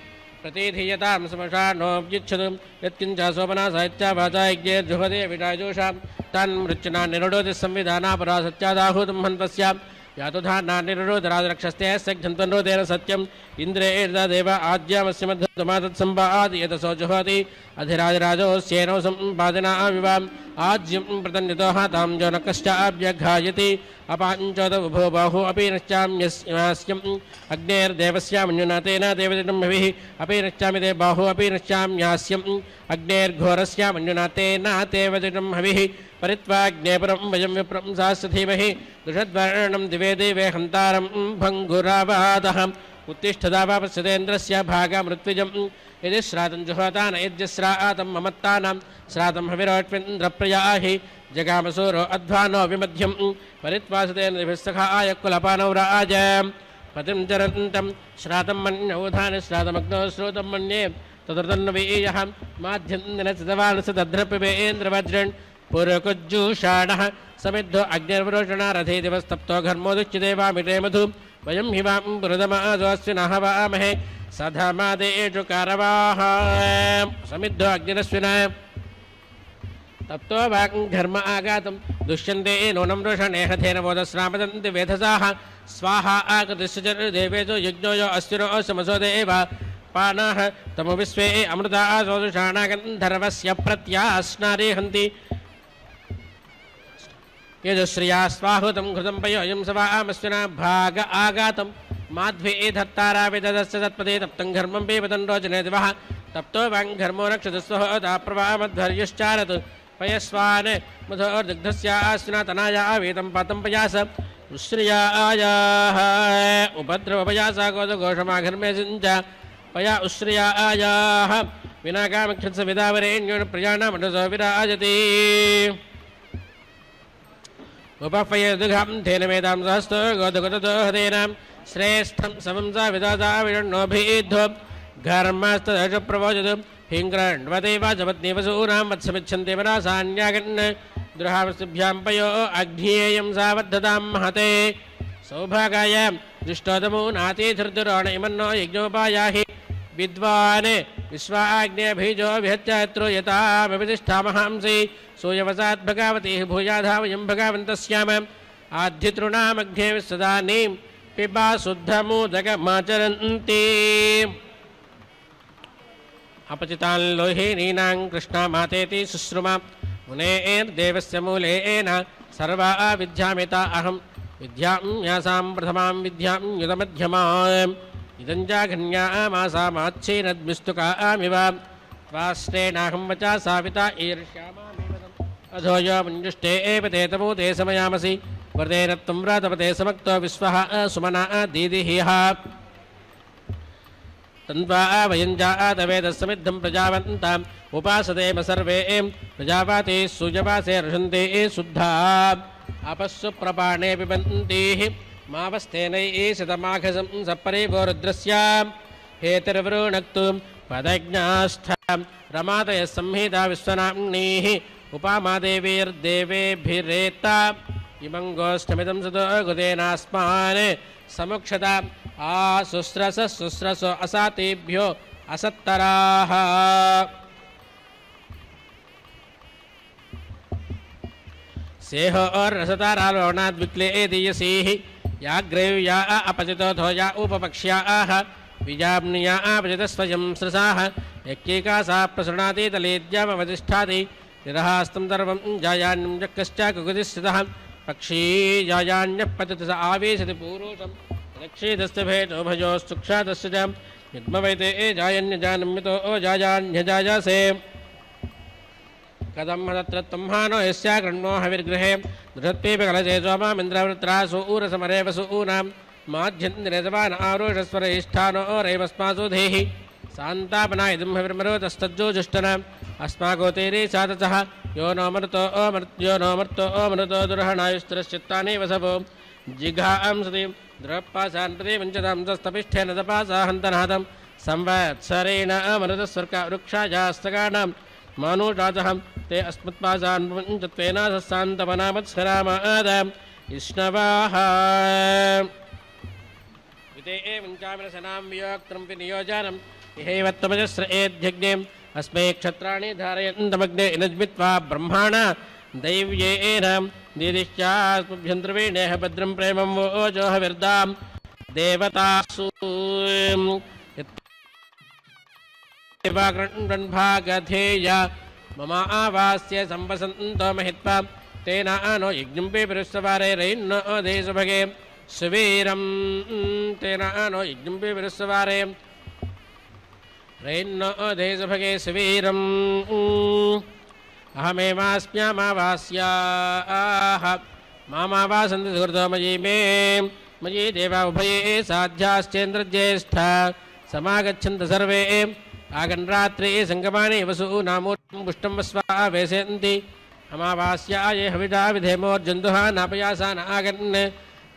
प्रतिधीयतां समशानो व्युच्छतु यत्किञ्च सोपना साहित्या वाचा यज्ञे जुहदे विराजोषां तान् मृच्छना निरुडोति संविधानापरा सत्यादाहूतं हन्तस्यां यातोधा नानिरोधराजरक्षस्ते सघ्नतनोदेन सत्यम इंद्रेर्दा देवा आज्यामस्यमद्धमातत्संबाद यतसोजुहति अधिराजराजो स्येनो संपादना विवाम आज्यं प्रतन्यतोह तां जो न कश्चाभ्यघायति अपाञ्चोद उभो बाहु अपि नश्चाम्यस्यं अग्नेर्देवस्यामन्युनातेन देवदिनमभिः अपि नश्चामि ते बाहु अपि नश्चाम्यास्यं अग्नेर्घोरस्यामन्युनातेन देवदिनमभिः परित्वाग्नेपरं वयं विप्रं सास्यधीमहि दुषद्वर्णं दिवे दिवे हन्तारं भङ्गुरावादः उत्तिष्ठदावा पश्यतेन्द्रस्य भागा मृत्विजं यदि श्रातं जुहता न यज्ञस्रातं ममत्तानां श्रातं हविरोट्विन्द्रप्रयाहि जगामसूरो अध्वानो विमध्यं परित्वासतेन्द्रभिस्सखाय कुलपानौराज पतिं चरन्तं श्रातं मन्यौधान श्रातमग्नो श्रोतं मन्ये तदर्थन्नवीयः माध्यन्दिनचितवानस तद्रपिबेन्द्रवज्रन् पुरकुज्जुषाणः समिद्धो अग्निर्वरोषणा रथे दिवस्तप्तो घर्मोदुच्यदेवामिते मधु वयं हिमां पुरदमादोऽस्विनः वामहे सधमादेषु कारवाः समिद्धो अग्निरस्विनः तप्तो वाक् घर्म आगातं दुष्यन्ते नूनं रोषणे हथेन वोदस्रामदन्ति वेधसाः स्वाहा आकृतिश्चर्देवेजो यज्ञो यो अस्तिरो समसो देव पानाः तमो विश्वे अमृता सोदुषाणागन्धर्वस्य प्रत्यास्नारे हन्ति यजश्रिया स्वाहुतं घृतं पयोऽयं सवामस्विना भाग आगातं माध्वे धत्तारा विदधस्य तत्पदे तप्तं घर्मं पेपदं रोचने दिवः तप्तो वाङ्घर्मो रक्षदस्वहोता प्रवामध्वर्युश्चारत् पयस्वान् मधोर्दग्धस्यास्विना तनाया वेदं पातं पयास उश्रियायाः उपद्रवपयासा गोदघोषमाघर्मे सिञ्च पया उश्रियायाः विनाकामक्षत्सविदावरेण्योन प्रजानामनुसो विराजति उपफयदुघं धेन वेदां सहस्तो गोदगतदोहतेनां श्रेष्ठं समं सा विदादा विरण्णोभिद्धो घर्मस्तदशु प्रवोचतु हिङ्ग्रण्वदेव जपद्देवसूनां वत्समिच्छन्ते वरासान्यागन् द्रुहामस्तुभ्यां पयो अग्नियेयं सावद्धतां महते सौभागाय दुष्टोदमो नातीतिर्दुरोण इमन्नो यज्ञोपायाहि विद्वान् विश्वाग्नेभिजो विहत्यात्रो यतामभितिष्ठामहांसि सूयवसाद्भगावती भूयाधा वयं भगावन्तस्याम आद्यतृणामघ्ने सदानीं पिबा शुद्धमुदगमाचरन्ति अपचितान् लोहिनीनां कृष्णा मातेति शुश्रुमा मुनेर्देवस्य मूलेन सर्वा विद्यामिता अहं विद्यां यासां प्रथमां विद्यां युतमध्यमां इदञ्जाघन्यामासामाच्छेनद्मिस्तुकामिव त्वास्तेनाहं वचा साविता ईर्ष्यामामेवदम् अधोयो मञ्जुष्टे एव ते तमोते समयामसि वरदेन त्वं व्रातपते समक्तो विश्वः सुमना दीदिः तन्वा वयञ्जातवेदस्समिद्धं प्रजावन्ताम् उपासतेम सर्वे प्रजावाते सुजवासे रषन्ते शुद्धा अपस्सु प्रपाणे पिबन्तीः मावस्थेनैः शतमाघसं सपरे गोरुद्रस्यां हेतिर्वृणक्तु पदज्ञास्थां रमादयः संहिता विश्वनाम्नीः उपामादेवीर्देवेभिरेता इमं गोष्ठमिदं सतो गुदेनास्मान् समुक्षता आशुस्रस शुस्रसो असातेभ्यो असत्तराः सेहो रसतारालोणाद्विक्लेदीयसीः याग्रव्या अपचितोऽधो या उपपक्ष्याः विजाम्निया अपचितस्वयं स्रसाः यक्कीका सा प्रसृणाति तलेद्यामवतिष्ठाति निरहास्तं सर्वं जायान्नं चक्कश्च कुकुतिस्थितः पक्षी जायान्यः पतितस आवेशति पूरुषं रक्षितस्तभेदोभयोस्तुक्षातस्य च युग्मवैते जायन्यजानम्यतो जायान्यजायासे कदम तत्र तम्हानो यस्या गृह्णो हविर्गृहे दृढत्वेऽप कलशे सोमामिन्द्रवृत्रासु ऊरसमरे वसूनां माध्यन्दिनजवान् आरोषस्वरयिष्ठानो रैवस्मासु देहि सान्तापना इदं हविर्मरुतस्तज्जोजुष्टनाम् अस्मागोतेरे सातसः यो नोमृतो अमृत्यो नोमृतो अमृतो दुर्हणायुस्तरश्चित्तानि वसवो जिघांसति द्रवपाशान्पति पञ्चतांसस्तपिष्ठेन तपासाहन्तनादं संवत्सरेण अमृतस्वर्गवृक्षायास्तकानां मानुषाजहं ते अस्मत्पाजान्वञ्चत्वेनाथस्सान्तमनामत्सरामादाम् इष्णवाः विते एवञ्चामिरसनां वियोक्त्रं विनियोजानं इहैवत्तमजस्र एध्यग्ने अस्मै क्षत्राणि धारयन्तमग्ने इनज्मित्वा ब्रह्माणा दैव्येन நீதிஷ்யாஸ்மபியந்திரவேணேஹ பத்ரம் பிரேமம் ஓஜோஹ விர்தாம் தேவதாசு ேயா மம ஆவாசிய சம்பசந்தோ மஹித்வா தேனா நோ யஜ்ஞம்பே விருஷ்வரேரோ தேசுபகே சுவீரம் தேனா நோ யஜ்ஞம்பே விருஷ்வரே ரேன்னோ தேசுபகே சுவீரம் அஹமேவாஸ்மியமாவாஸ்யாஹ மாமாவாசந்தி சுகிருதோ மயி மே மயி தேவா உபயே சாத்யாஸ்சேந்திரஜேஷ்டா சமாகச்சந்த சர்வே ஆகன்ராத்ரே சங்கமானே வசூ நாமூர்த்தம் புஷ்டம் வஸ்வா வேசயந்தி அமாவாஸ்யாயே ஹவிதா விதேமோர்ஜந்துஹா நாபயாசா நாகன்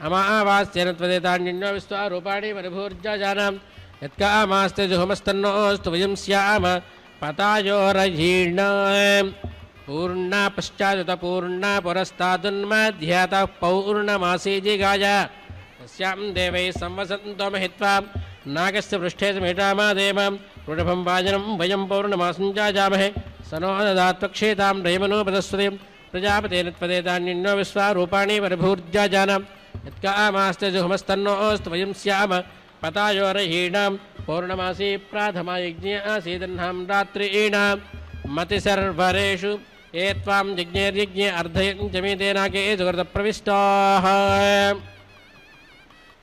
அமாவாஸ்யேன த்வதேதான்யோ விஸ்வா ரூபாணி மனுபூர்ஜானாம் யத்காமாஸ்தே ஜுஹமஸ்தன்னோஸ்து வயம் ஸ்யாம பதாயோரீண பூர்ணா பஷ்சாதுத பூர்ணா புரஸ்தாதுன்மத்யாத பௌர்ணமாசீஜிகாய தஸ்யாம் தேவை சம்வசந்தோ மஹித்வா நாகஸ்ய பிருஷ்டே சமேடாமா தேவம் ருடபம் வாஜனம் வயம் பௌர்ணமாசஞ்சாஜாமஹே சனோ ததாத்வக்ஷேதாம் ரயமனோ பதஸ்வதி பிரஜாபதே நத்வதேதான்யோ விஸ்வா ரூபாணி வரபூர்ஜாஜானாம் யத்காமாஸ்தே ஜுஹமஸ்தன்னோஸ்து வயம் ஸ்யாம பதாயோரீணாம் பௌர்ணமாசி பிராதமா யஜ்ஞே ஆசீதன்ஹாம் ராத்ரீணாம் மதிசர்வரேஷு ஏத்வாம் யஜ்ஞேர்யஜ்ஞே அர்த்தயன் ஜமீதேனாகே ஜுகர்த பிரவிஷ்டாஹ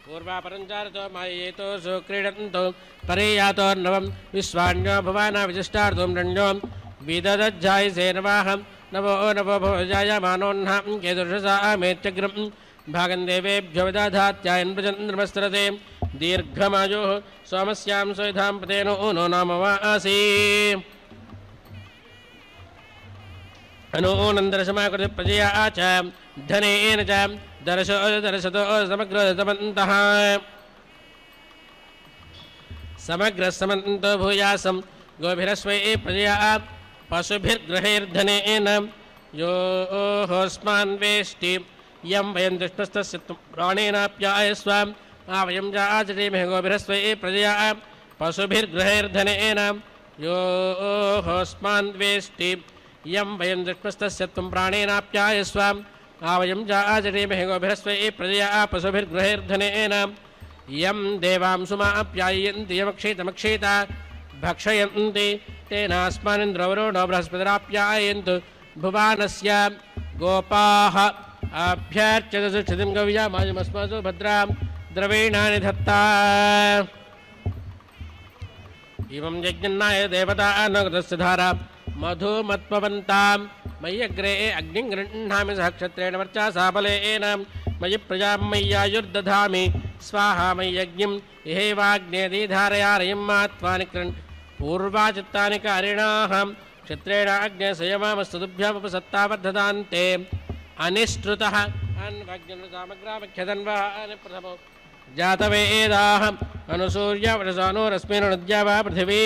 பூர்வாபரஞ்சாரதோ மாயேதோ சு கிரீடந்தோ பரேயாதோ நவம் விஸ்வாண்யோ பவானா விஜிஷ்டார்த்தம் ரண்யோம் விததஜ்ஜாயசே நவாஹம் நவோ நவோ பவஜாய மானோன்ஹாம் கேதுஷசா மேச்சக்ரம் பாகந்தேவேப்யோ விதாத்யாயன் பிரஜந்திரமஸ்திரதே தீர்க்கமாயோ சோமஸ்யாம் சுவிதாம் பதேனோ நோ நாமவாசி அனோனந்தரசமாகிருதி பிரஜயா ஆச்ச தனேன ச தர்சோ தர்சதோ சமக்ரோதமந்தஹ சமக்ரசமந்தோ பூயாசம் கோபிரஸ்வை பிரஜயா பசுபிர்கிரஹைர்தனேன யோ ஹோஸ்மான் வேஷ்டி யம் வயம் துஷ்பஸ்தஸ்ய தும் பிராணேனாப்யாயஸ்வ ஆவயம் ஜாஜடீமஹ கோபிரஸ்வை பிரஜயா பசுபிர்கிரஹைர்தனேன யோ ஹோஸ்மான் வேஷ்டி யம் வயம் துஷ்பஸ்தஸ்ய தும் பிராணேனாப்யாயஸ்வ आवयम् जाजडीमहि गोभिरस्वै प्रजया पशुभिर्गृहैर्धनेन यम् देवांसुमाप्यायन्ति यमक्षीतमक्षीता भक्षयन्ति तेनास्मानिन्द्रवरुणो बृहस्पतिराप्यायन्तु भुवानस्य गोपाः अभ्यर्च्यतसु क्षितिं गव्यामायमस्मासु भद्रां द्रवीणानि धत्ता एवं यज्ञन्नाय देवतानोगतस्य धारा मधुमत्पवन्तां मयि अग्रे अग्निं गृह्णामि सहक्षत्रेण वर्चा साफलेन मयि प्रजां मय्यायुर्दधामि स्वाहा मयि यज्ञं यहैवाग्नेदि धारयारयं मात्वानि कृन् पूर्वाचित्तानि कारिणाहं क्षत्रेण अग्ने संयमामस्तुभ्यामुपसत्तावद्धदान्ते अनिष्टृतः अन्वग्निर्सामग्रामख्यधन्वानिप्रथमो जातवेदाहम् अनुसूर्यावरसानोरस्मिन् नद्या वा पृथिवी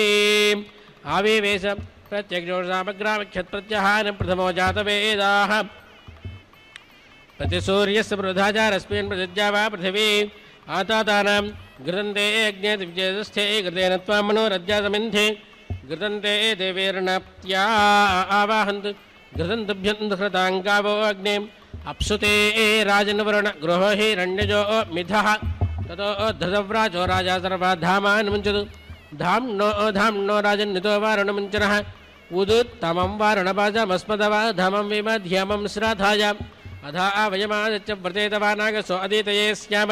आविवेश प्रत्यग्निर्सामग्रामख्यत्प्रत्यहानि प्रथमो जातवेदाः प्रतिसूर्यस्य बृहदाचारस्मिन् प्रजज्या वा पृथिवी आतातानां घृतन्ते अग्ने दिव्यजस्थे घृतेन त्वां मनोरज्या समिन्धे घृतन्ते देवेर्नाप्त्या आवाहन्तु घृतन्तभ्यन्तहृताङ्गावो अग्ने अप्सुते राजन्वरुण गृहो हिरण्यजो मिथः ततो धृतव्राजो राजा सर्वा धामान् मुञ्चतु धाम्नो राजन्नितो वारुणमुञ्चनः उदुत्तमं वारुणपाजमस्मदवा धामं विमध्यमं श्राधाय अधा आवयमादित्य व्रतेतवानागसो अधीतये स्याम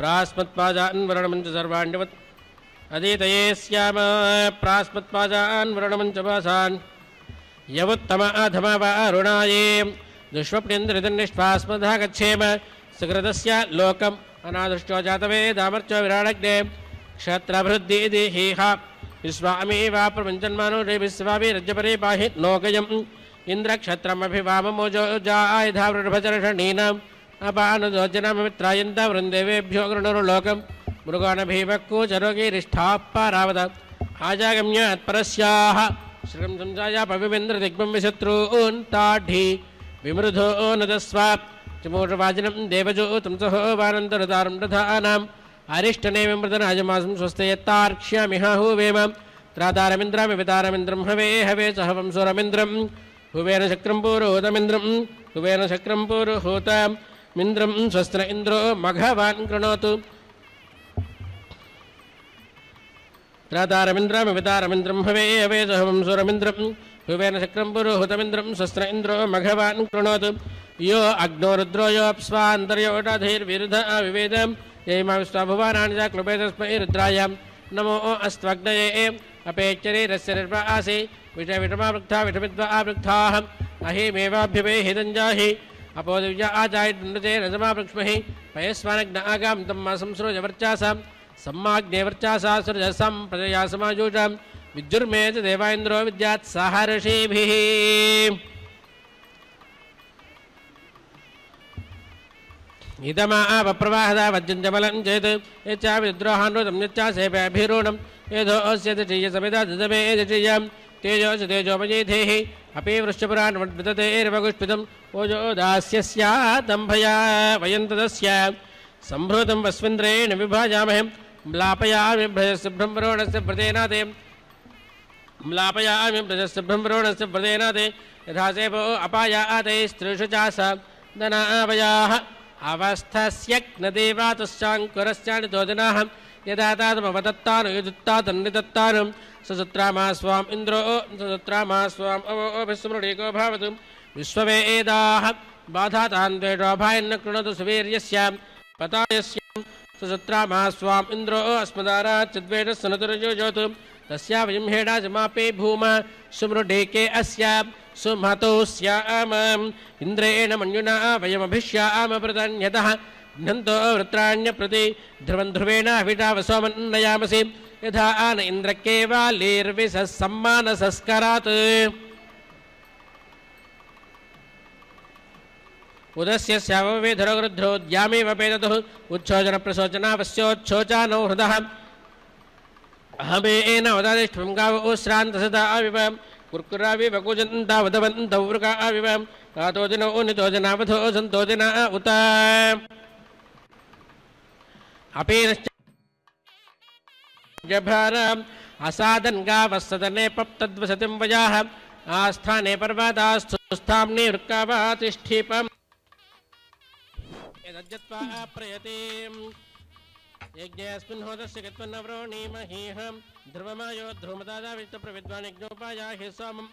प्रास्मत्पाजान्वरुणमुञ्च सर्वाण्यवत् अधीतये स्याम प्रास्मत्पाजान्वरुणमुञ्च वासान् यवुत्तम अधमा वारुणाये दुष्वप्नेन्द्रितन्निष्पास्मदः गच्छेम सुकृतस्य लोकम् अनादृष्टो जातवेदामर्चो विराडग्ने क्षत्रभृद्दीदि हीह विश्वामी वा प्रपञ्चन्मानो रेभिस्वामी रज्जपरे पाहि लोकयम् इन्द्रक्षत्रमभिवाममोजो जायधावृभचरषणीनाम् अपानुजोजनममित्रायन्ता वृन्देवेभ्यो गृणुर्लोकं मृगानभिवक्कूचरोगीरिष्ठाप्परावद आजागम्यात्परस्याः श्रियं संजाया पविन्द्रदिग्मं विशत्रून् ताढि विमृधो नदस्व चमूर्वाजनं देवजोतं सहोवानन्दरदारं रथानाम् अरिष्टनेमि मृतनाजमासं स्वस्तेयत्तार्क्ष्यामिह हुवेम त्रादारमिन्द्रमिवितारमिन्द्रं हवे हवे सहवं सुरमिन्द्रं ஹுவேன சக்ரம் பூருஹூதமிந்திரம் ஹுவேன சக்ரம் பூருஹூதாம் மிந்திரம் ஸ்வஸ்திர இந்திரோ மகவான் கிருணோத்து த்ராதாரமிந்திரம் விதாரமிந்திரம் ஹவே ஹவே சஹவம் சுரமிந்திரம் ஹுவேன சக்ரம் பூருஹூதமிந்திரம் ஸ்வஸ்திர இந்திரோ மகவான் கிருணோத்து யோ அக்னோ ருத்ரோயோப்ஸ்வாந்தர்யோடீர்விருத விவேதம் யைமாவிஸ்வாபுவானானிஜா க்ளுபேதஸ்மை ருத்ராயாம் நமோ அஸ்வக்னயே அபேச்சரீரஸ்ய நிர்வாசி விஷ விடமாவக்தா விஷமித்வா ஆவக்தாஹம் அஹிமேவாபியவே ஹிதஞ்சாஹி அபோதிவ்யா ஆஜாயி நந்தே ரஜமாப்ரக்ஷ்மஹி பயஸ்வானக்நாகாம் தம்மா சம்ஸ்ரோஜவர்ச்சாசாம் சம்மாக்னேவர்ச்சாசா சுரஜசாம் பிரஜயா சமாஜூஷாம் விஜுர்மேஜ தேவாயிந்திரோ வித்யாத் சஹர்ஷிபிஹி. இதமா வப்ரவாஹதா வஜ்ஜஞ்சமலஞ்சேத் யச்சா வித்ரோஹான்ரோதம் யச்சா சேபேபிரோணம் ஏதோஸ்யதீய சமிதா திதமேதியம் தேஜோஸ் தேஜோபஜேதேஹி அப்பே விருஷ்டபுரான் விததேர்வகுஷ்பிதம் ஓஜோ தாஸ்யஸ்யாதம்பயா வயந்ததஸ்ய சம்ப்ரோதம் வஸ்விந்திரேண விபாஜாமஹே ம்லாபயாமி பிரஜஸ்பிரம்ரோணஸ்ய பிரதேநாதே ம்லாபயாமி பிரஜஸ்பிரம்ரோணஸ்ய பிரதேநாதே யதாசேபோ அபாயாதே ஸ்த்ரீஷு சாச தனாபயாஹ அவஸ்தஸ்யக்னதேவாதுஷாங்குரஸ்யாணிதோஜனாஹம் யதாதாதமவதத்தானுயுதுத்தாதன்னிதத்தானும் சசுத்ராமாஸ்வாம் இந்திரோ சசுத்ராமாஸ்வாம் அவோபிஸ்மருடீகோ பாவது விஸ்வவேதாஹ பாதாதாந்தேடோபாயன்ன கிருணது சுவீர்யஸ்யாம் பதாயஸ்யாம் சசுத்ராமாஸ்வாம் இந்திரோ அஸ்மதாராச்சித்வேடஸ்னதுரஜோஜோது தஸ்யா விம்ஹேடா ஜமாபே பூமா சுமருடீகே அஸ்யாம் சுமதோஸ்யாம இந்திரேண மன்யுனா வயமபிஷ்யாம பிரதன்யதா க்னந்தோ விருத்ராண்ய பிரதி த்ருவம் த்ருவேண அபிடாவசோமன்னயாமசி யதா ஆன இந்திரகேவாலீர்விசம்மான சஸ்கராத் உதஸ்யஸ்யாவவேதரகருத்ரோத்யாமேவபேதது உச்சோஜன பிரசோஜனாவஸ்யோச்சோஜானோ ஹ்ருதஹ அஹமேன உதாதிஷ்டம் காவோ ஸ்ராந்தசதா அவிவம் குர்குராவி வகுஜந்தா வதவந்த விருகாவிவம் காதோஜனோ நிதோஜனாவதோ சந்தோஜனா உத அபீனஸ்யாரம் அசாதன்காவசதனே பப்தத்வசதிம் வஜாஹ ஆஸ்தானே பர்வதாஸ்துஸ்தாம்னே ருக்காவாதிஷ்டீபம் யதஜ்ஜத்வா பிரயதேம் யஜ்ஞேஸ்மின் ஹோதஸ்ய கத்வன்னவ்ரோணீமஹீஹம் ध्रुवमायो ध्रुवदादाविष्टप्रविद्वानिज्ञोपायाहि सोमं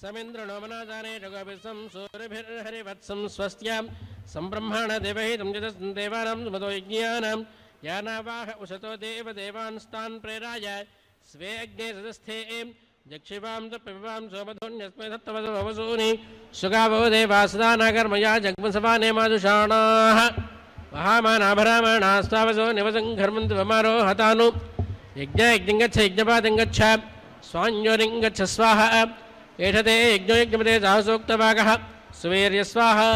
समिन्द्रनोमनादाने जगोभिस्सं सूर्यभिर्हरिवत्सं स्वस्त्यां सम्ब्रह्मण देवहितं यदस्तं देवानां सुमतो यज्ञानां यानावाह उशतो देवदेवांस्तान् प्रेराय स्वे अग्ने सदस्थे जक्षिवां च पिबां सोमधोन्यस्मै दत्तवसोनि सुगावो देवासदानाकर्मया जग्मसवानेमाजुषाणाः महामानाभरामाणास्तावसो निवसङ्घर्मन्तु वमारो हतानु यज्ञयज्ञङ्गच्छयज्ञपादङ्गच्छ स्वान्योरिङ्गच्छ स्वाहा एषते यज्ञो यज्ञपदे साहसोक्तभागः सुवीर्यस्वाहा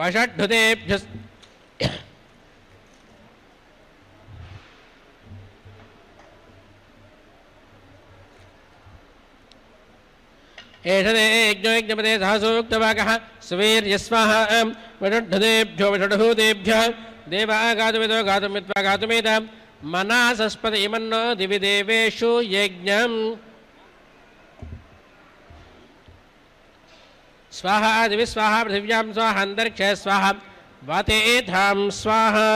वषड्भृतेभ्यः एषते यज्ञो यज्ञपदे साहसोक्तभागः सुवीर्यस्वाहा वषड्भृतेभ्यो वषड्भूतेभ्यः देवा गातुमिदो गातुमित्वा गातुमिदं मनासस्पति इमन्नो दिवि देवेषु यज्ञं स्वाहा दिवि स्वाहा पृथिव्यां स्वाहा अन्तरिक्षे स्वाहा वातेधां स्वाहा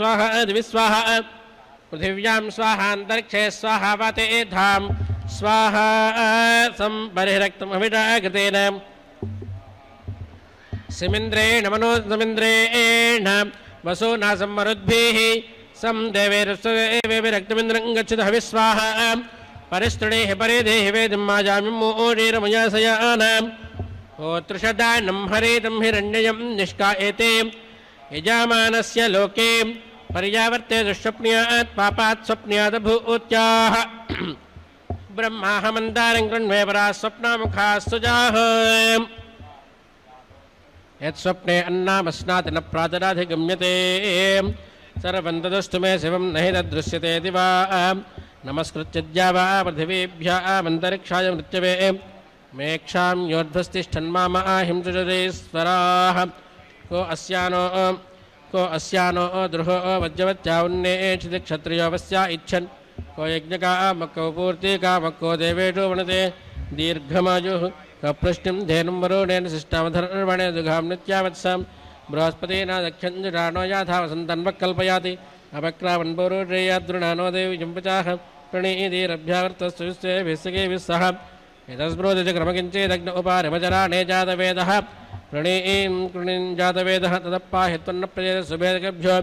स्वाहा दिवि स्वाहा पृथिव्यां स्वाहा अन्तरिक्षे स्वाहा वातेधां स्वाहा सम्बरिरक्तम् अभिजागतेन सिमिन्द्रेण मनोसमिन्द्रेण वसूना सम्मरुद्भिः सं देवैरस्त्वैरक्तमिन्द्रं गच्छतु हविस्वाहा परिस्तृणेः परिदेहि वेदिं माजामि मोरेरमयासयानां होतृषदानं हरेदं हिरण्यं निष्कायते यजामानस्य लोके पर्यावर्ते दुःस्वप्न्यात् पापात् स्वप्न्यात् भूत्याः ब्रह्माह मन्दारं गृह्णवे पराः स्वप्नामुखास्सुजाः यस्वप्ने अन्नामस्नाति न प्रातराधिगम्यते सर्वं तदस्तु मे शिवं नहि तद्दृश्यते दिवा नमस्कृत्य वा पृथिवीभ्यः अन्तरिक्षाय मृत्यवे मेक्षां योद्धस्तिष्ठन्माम हिंसुजरेश्वराः को अस्यानो द्रुहो वज्रवत्या उन्नेक्षति क्षत्रियो वस्या इच्छन् को यज्ञका मको पूर्ति का मको देवेशु वनते दीर्घमाजु कप्रष्टिम धेनुम वरुणेन शिष्टामधर्वणे दुघाम नित्यावत्सम बृहस्पति न दक्षिणो याथा वसंतन्वकल्पयाति अपक्रावन पुरुषेयाद्रुणानो देवी जंपचाह प्रणीतिरभ्यावर्तस्तुस्ते विस्सगे विस्सह यतस्ब्रोजक्रमकिञ्चेदग्न उपारिमजरा नेजातवेदः प्रणीं कृणीं जातवेदः तदप्पाहित्वन्न प्रजेत सुभेदकभ्यो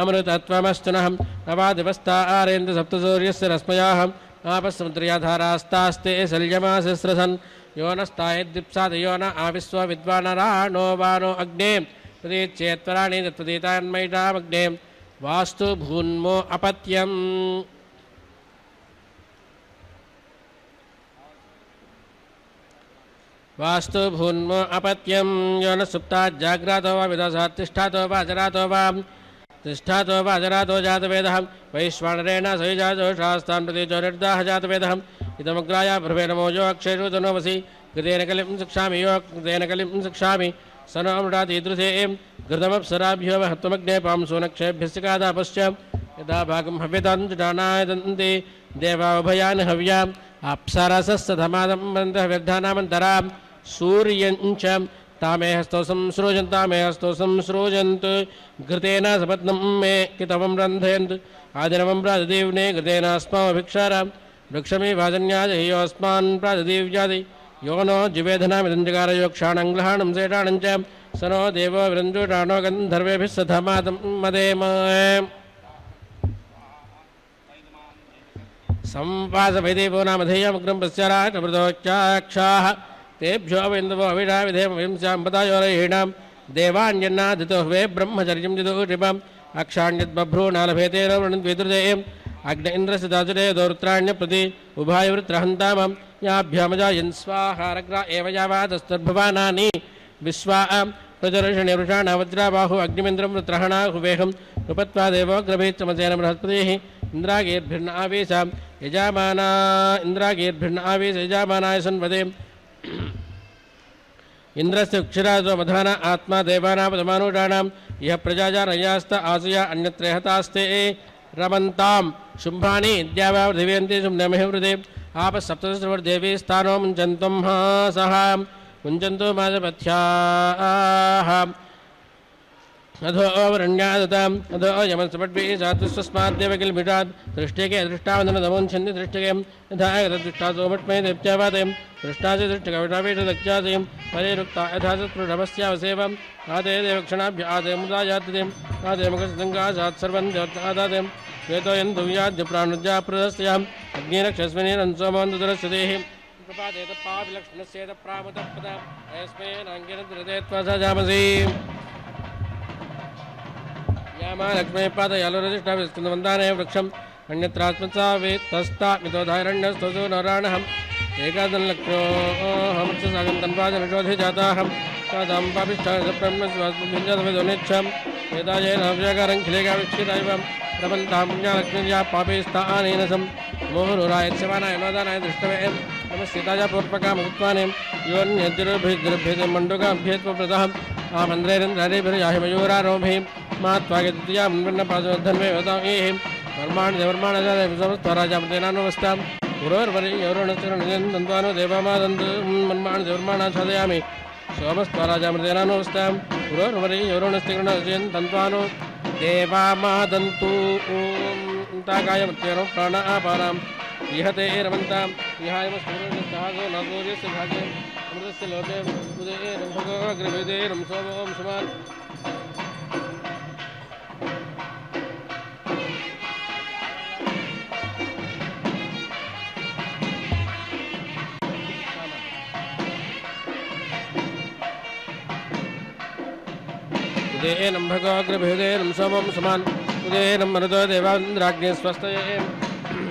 अमृतत्वमस्तुनः नवादिवस्ता आरेन्द्र सप्तसूर्यस्य रश्मयाहम् आपस्समुद्रयाधारास्तास्ते शल्यमासिस्रसन् यो नस्तायद्दिप्सादयो न आविश्व विद्वानराणो वानो अग्ने प्रदीच्येत्वराणि तत्त्वदीतान्मयिडामग्ने वास्तु भून्मो अपत्यम्. वास्तु भून्मो अपत्यम यो न सुप्ता जाग्रातो वा विदसः तिष्ठातो वा अजरातो जातवेदः वैश्वानरेण सयुजातो शास्तान् प्रति निर्दाः जातवेदः इदमग्राया भ्रवेण मोजो अक्षयषु तनोमसि कृतेन कलिं शिक्षामि यो कृतेन कलिं शिक्षामि स नो अमृतातीदृशे घृतमप्सराभ्यो महत्त्वमग्ने पांसूनक्षेभ्यस्य कादापश्च यदा भागं हव्यतान्तदानायदन्ते देवाभयान् हव्याम् अप्सरसस्तमादम्बन्धः व्यर्थानामन्तरां सूर्यञ्च तामेहस्तौ संसृजन्तु घृतेन सपत्नं मे कितवं रन्धयन्तु आदिनवं प्राददीव्ने घृतेनास्माभिक्षारां वृक्षमे भाजन्याजयोऽस्मान् प्राददीव्यादि यो नो जिवेधनामिदञ्जकारयो क्षाणं ग्रहाणं सेटाणं च स नो देवो विरञ्जुराणो गन्धर्वेभिः सधमादं मदेम संवासभेदेवो नामधेयमग्रं पश्चाराटमृतोच्चाक्षाः तेभ्यो विन्दवो अविडा विधेमविंशाम्बतायोरयीणां देवान्यन्नादितो ह्वे ब्रह्मचर्यं दिदुरिपम् अक्षाण्यद्बभ्रूणालभेतेन वृणन्द्विदृदेयम् अग्न इन्द्रस्य दातुरे दौरुत्राण्यप्रति उभायवृत्रहन्तामं याभ्यामजायन् स्वाहारग्रा एव यावादस्तर्भवानानि विश्वा प्रजर्षणिवृषाणावज्राबाहु अग्निमिन्द्रं वृत्रहणा हुवेहं नृपत्वादेवो ग्रभेत्तमसेन बृहस्पतिः इन्द्रागीर्भिर्न आवेश यजामाना इन्द्रागीर्भिर्न आवेश यजामानाय सन्वदे इन्द्रस्य उक्षिराजो मधाना आत्मा देवानापदमानुषाणां यः प्रजाजा नयास्त आसुया अन्यत्र हतास्ते रमन्तां शुम्भानि इद्यावावृधिवेन्ति शुम्नमहृदे आपसप्तदशवर्देवी स्थानो मुञ्चन्त्वं हासः मुञ्चन्तो माजपथ्याः अधोवरण्यादतां अधो यमस्पट्भिः सात्वस्माद्देव किल मिटात् दृष्टिके दृष्टावन्दनदमुञ्छन्ति दृष्टिके यथा यतदृष्टासोमट्मये देव्यावादयं दृष्टासि दृष्टिकविटापीठदक्षासयं परिरुक्ता यथा सत्प्रणवस्यावसेवं आदेदेव क्षणाभ्य आदेमुदा यातिदें आदेमुखसङ्गासात्सर्वं देवतादादें वेतो यन्तुव्याद्य प्राणुज्या प्रदस्याम् अग्निरक्षस्मिनीरन्सोमन्दुदरस्यदेः कृपादेतपाविलक्ष्मणस्येतप्रामतपदां यस्मेनाङ्गिरद्रदेत्वसजामसि यामा लक्ष्मीपादयालोरजिष्टाविस्कन्दवन्दाने वृक्षम् अन्यत्रात्मसा वेत्तस्ता मितोधारण्यस्तसो नराणहम् एकादनलक्ष्योऽहमत्ससागन्तन्वाजनशोधिजाताहम् तादाम्पापिष्ठासप्रम्णस्वास्मिञ्जातवेदोनिच्छम् एतायेनाव्याकारङ्खिलेकाविक्षितायवम् रमन्तां पुण्यालक्ष्मीर्या पापेस्तानेनसम् मोहरुरायत्स्यमानाय नोदानाय दृष्टवेयम् नमस्सीताया पूर्पकामगुत्वानेम् योन्यज्जुरभिर्भिर्भिः मण्डुकाभ्येत्वप्रदहम् आमन्द्रेन्द्रहरेभिर्याहिमयूरारोभिः ृणस्तानो देवादन्माणदेवर्माणाच्छादयामि सोमस्त्वराजामृतेनानुवस्तां पुरोर्वरि यौरोणस्तिगृणजयन् तन्त्वानो देवामादन्तु ताकायमृत्यनो प्राण आपानां विहते रमन्तां विहायमस्तुरसहासो नसूर्यस्य भागे अमृतस्य लोके उदये रम्भगोऽग्रभृदे रंसोमों समान् उदयेनम्भगोऽग्रभृदयेनम् समान् उदयेनं मरुतो देवान्द्राग्ने स्वस्तये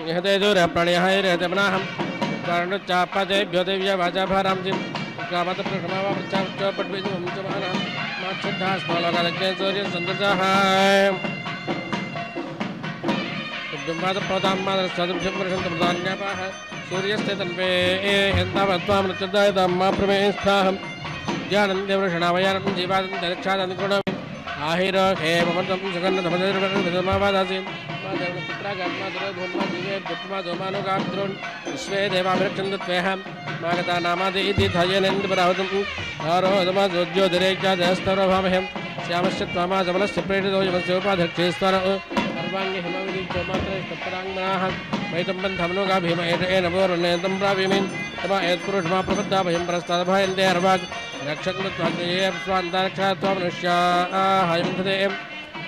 यहते दूरप्रणयहैरहतमनाहम् कारणुच्चापादेभ्यो देव्यवाचाभारांसिं कामतप्रथमावापच्चापट्वेजमंसमानां माच्छद्धास्मलोकालग्ने सूर्यसन्दसाः उद्यम्पादप्रदां मादरस्वादुभ्यं वर्षन्तप्रधान्यापाः सूर्यस्ते तन्वे यन्तावत्त्वा मृत्युदायतां मा प्रमेस्थाहम् ज्ञानन्दवृषणावयानं जीवादन्तरिक्षादनुगुणम् आहिरो हे मम सुगन्नधमदर्वदमावादासीं Rama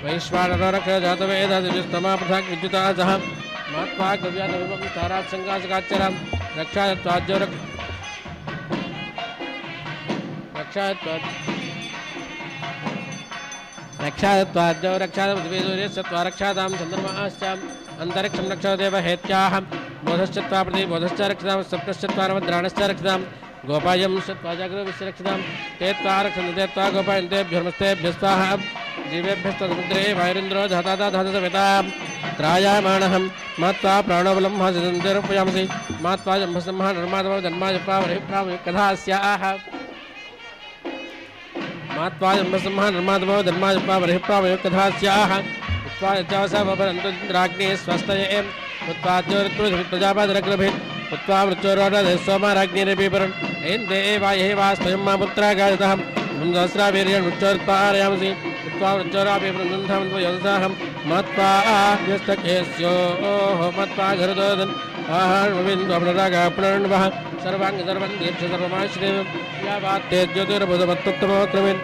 Vaishvanaraka Jataveda, the Justama Pratak Vijita Azaham, Matpak, the Vyana Tarat Sangas Gacharam, Rakshayat Tajurak Rakshayat Tajo, Rakshayat Viduri, Satwarakshadam, Sandarma Asham, Andaraksham Rakshadeva Hetyaham, Bodhaschatapati, Bodhascharaksam, Saptashatara, Dranasharakam, Gopayam Satwajagra Visrakam, Tetarak and Deta Gopa and Deb, Yermaste, Bestaham. Jivebhyasto Rudre Vairindro Jatata Dhatata Vetam Traya Manaham Matva Pranovalam Hasidandharupayamasi Matva Jambhasamha Narmadava Janmajapa Varipram Kadhasya Aha Matva Jambhasamha Narmadava Janmajapa Varipram Kadhasya Aha Utva Jatavasa Vaparantudragni Swastayem Utva Jyurtru Prajapadarakrabhit Utva Vrchoroda Desoma Ragni Rebiparam Inde Eva Yeva Svayamma Putra Gajataham Mundasra Viryan Vrchorparayamasi Jara Bibundam to Yazaham, Matpa, Yestakesio, Matpa, Garadan, Ahar, Wind of Raga, Pranva, Servant, Servant, the Chesamashi, Yavate, Jodur, Abatan,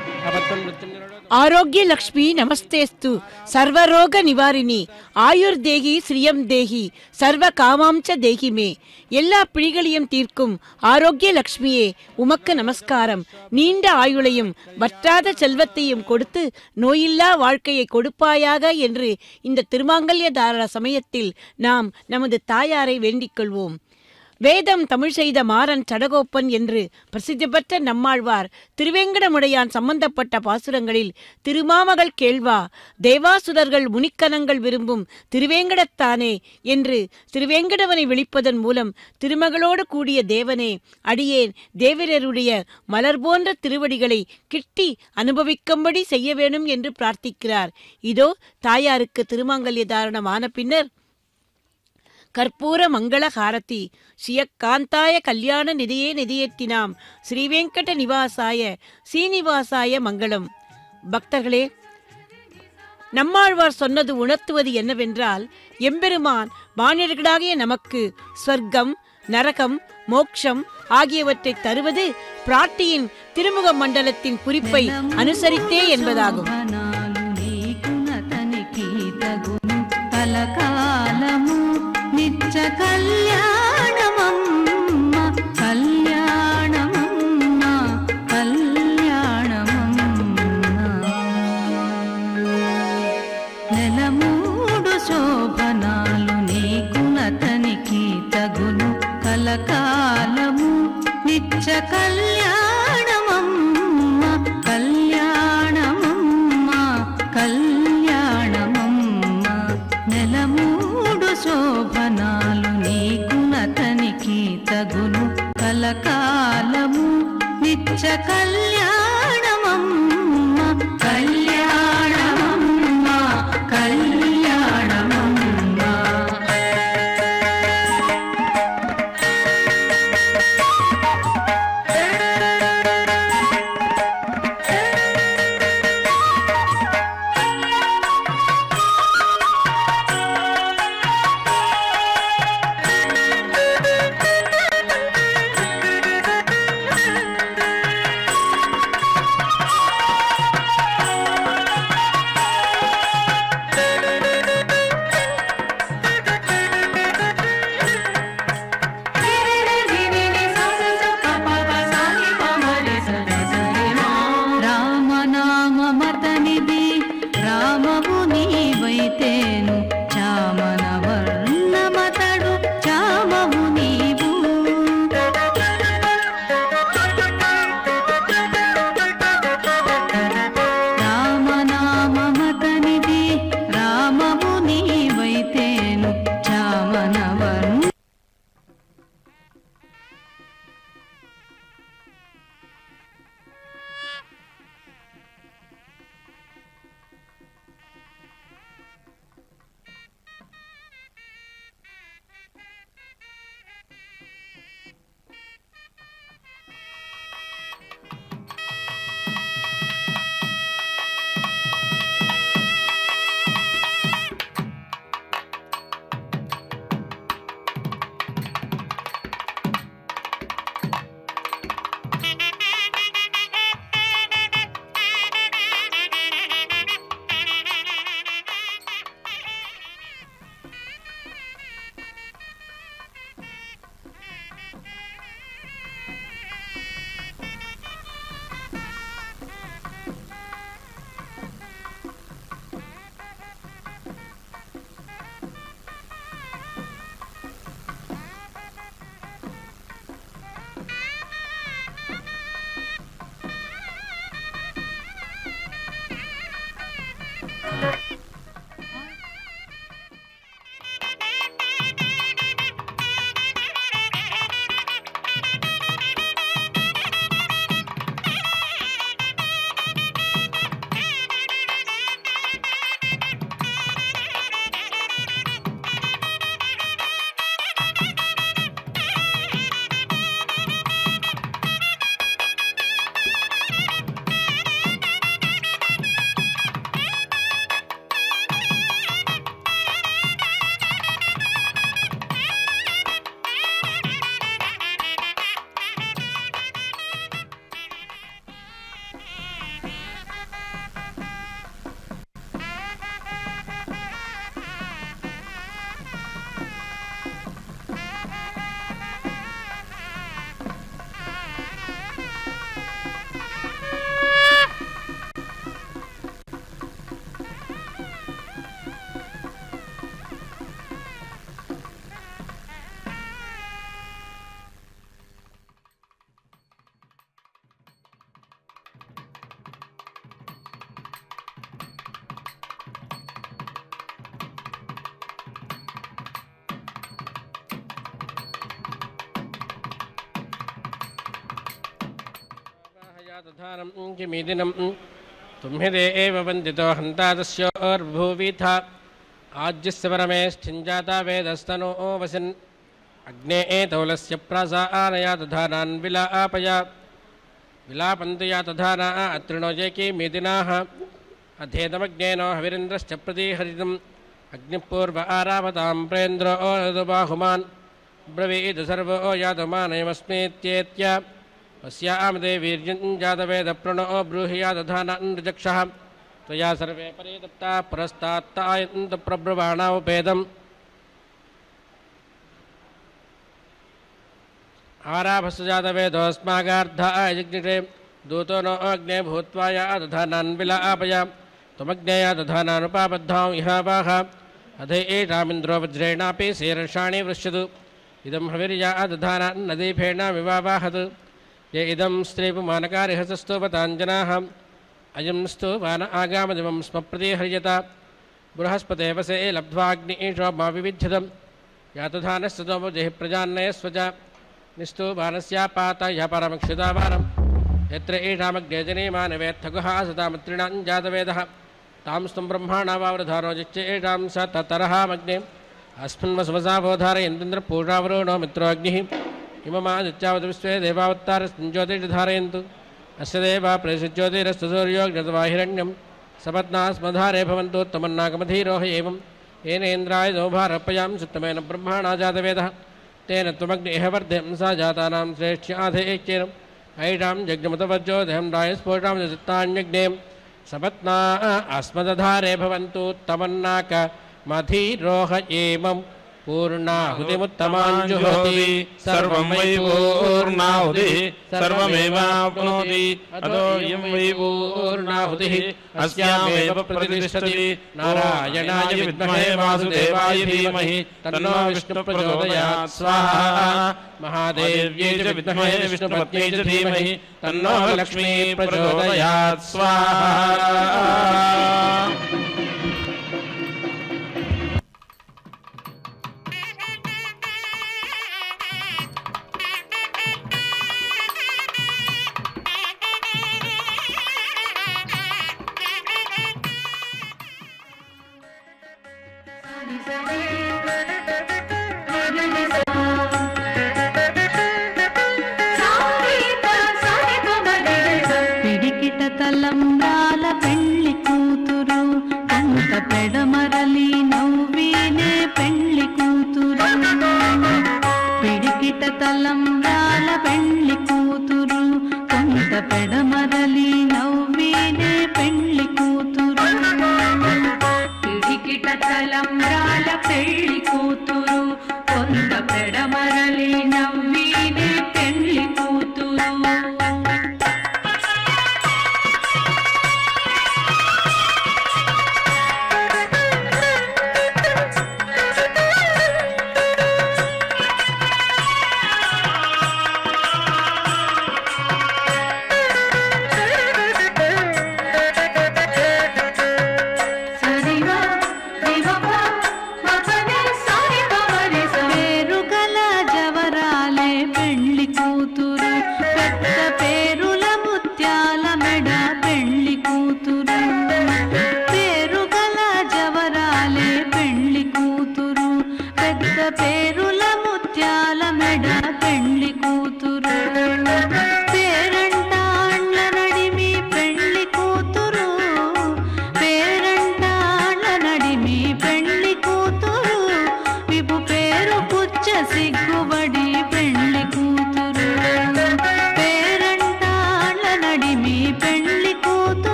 Arogya Lakshmi, Namastestu, Sarva Roga Nivarini, Ayur Dehi, Sriyam Dehi, Sarva Kamamcha Dehi me, Yella Prigalium Tirkum, Arogya Lakshmi, Umaka Namaskaram, Ninda Ayulayum, Batada Chelvatayum Koduthu, Noilla Varkay Kodupayaga Yendre, in the Tirumangalya Dara Samayatil, Nam, Namad Tayare Vendikalvom. வேதம் தமிழ் செய்த மாறன் சடகோப்பன் என்று பிரசித்தி பெற்ற நம்மாழ்வார் திருவேங்கடமுடையான் சம்பந்தப்பட்ட பாசுரங்களில் திருமாமகள் கேள்வா தேவாசுரர்கள் முனிக்கணங்கள் விரும்பும் திருவேங்கடத்தானே என்று திருவேங்கடவனை விழிப்பதன் மூலம் திருமகளோடு கூடிய தேவனே அடியேன் தேவரருடைய மலர் போன்ற திருவடிகளை கிட்டி அனுபவிக்கும்படி செய்ய வேண்டும் என்று பிரார்த்திக்கிறார். இதோ தாயாருக்கு திருமாங்கல்ய தாரணமான பின்னர் Karpura Mangala Harati, Shia Kantaya Kalyana Nidiye Nidietinam, Sri Venkata Nivasaya, Srinivasaya Mangalam. Bhaktagale Nammalvar சொன்னது உணர்த்துவது என்னவென்றால், எம்பெருமான், வானர்களாகிய நமக்கு, ஸ்வர்க்கம், நரகம், மோட்சம், ஆகியவற்றை தருவது, பிராட்டியின், திருமுக மண்டலத்தின் குறிப்பை, அனுசரித்தே என்பதாகும். Nitya kalyanamamma, kalyanamamma, kalyanamamma. Nelamudu shobhanalu neeku nataniki tagunu kalakalamu nitya kalyanamamma, kalyanamamma, kalyanamamma. Nelamudu shobhanalu Gunu kalakalamu nitya kalyanamamma kalyanamamma kalyanamamma பிரதானம் கிமிதினம் தும்ஹிதேவ வந்திதோ ஹந்தாதஸ்யோர்பூவிதா ஆஜ்யஸ்ய பரமேஷ்டிஞ்சாதா வேதஸ்தனோ வசின் அக்னேயே தௌலஸ்ய ப்ராசானயா ததானான் விலாபயா விலாபந்தயா ததானா அத்ருணோஜே கிமிதினாஹ அதேதமக்னேனோ ஹவிரிந்திரஸ்ய பிரதிஹரிதம் அக்னிப்பூர்வ ஆராமதாம் பிரேந்திரோ நதுபாஹுமான் ப்ரவீது சர்வோ யாதுமானயமஸ்மீத்யேத்யா பசியாமதே வீர்யஞ்சாதவேத பிரணோ ப்ரூஹியாததானஜக்ஷ துவயா சர்வே பரிதப்தா புரஸ்தாத்தாயந்த பிரப்ரவாணாவுபேதம் ஆராபஸ்ஜாதவேதோஸ்மாகார்த்தாயஜிக்னிஷே தூதோ நோ அக்னே பூத்வாயாததானான்விலாபயா துமக்னேயாததானானுபாபத்தாம் இஹாவாஹ அதே ஏஷாமிந்திரோ வஜ்ரேணாபி சீர்ஷாணி விருஷ்யது இதம் ஹவிரியாததானாநதீபேணா விவாவாஹது ய இதம் ஸ்ரீபுமானகாரிஹசஸ்தூபதாஞ்சனாஹ அயம் ஸ்தூபான ஆகாமதிமம் ஸ்ம பிரதிஹரியத புரஹஸ்பதேவசே லப்த்வாக்னி ஈஷோமா விவித்யதம் யாததானஸ்தோபஜெஹி பிரஜான்னயஸ்வஜ நிஸ்தூபானஸ்யாபாத ய பரமக்ஷிதாவாரம் யத்ர ஈஷாமக்ஞேஜனீமானவேத்தகுஹா சதாமத்ரிணாஞ்ஜாதவேதः தாம் ஸ்தம் பிரம்மாணாவாவருதானோஜிச்சே ஈஷாம் ச தரஹாமக்னே அஸ்மின்வசுவசாபோதாரயந்திந்திர பூஷாவருணோ மித்ரோஅக்னிஹ இமமாதித்யாவது விஸ்வே தேவாவத்தார சஞ்சோதிஷாரயந்து அஸ்ய தேவா பிரேஷஜோதிரஸ்து சூரியோ ஞதவாஹிரண்யம் சபத்னாஸ்மதாரே பவந்தோ தமன்னாகமதீரோஹ ஏவம் ஏனேந்திராய தௌபாரப்பயாம் சுத்தமேன பிரம்மாணாஜாதவேதா தேன துமக்னேஹ வர்தம்சா ஜாதானாம் ஸ்ரேஷ்யாதேச்சேனம் ஐடாம் ஜக்ஞமுதவர்ஜோ தேம்ராய ஸ்போஷாம் சித்தான்யக்ஞேயம் சபத்னா ஆஸ்மததாரே பவந்தோ தமன்னாகமதீரோஹ ஏமம் பூர்ணாஹுதிமுத்தமாஞ்சுஹோதி சர்வம் வை பூர்ணாஹுதி சர்வமேவாப்னோதி அதோயம் வை பூர்ணாஹுதி அஸ்யாமேவ பிரதிஷ்டதி நாராயணாய வித்மஹே வாசுதேவாய தீமஹி தன்னோ விஷ்ணு பிரச்சோதயாத் ஸ்வாஹா மகாதேவ்யை ச வித்மஹே விஷ்ணுபத்யை ச தீமஹி தன்னோ லக்ஷ்மீ பிரச்சோதயாத் ஸ்வாஹா.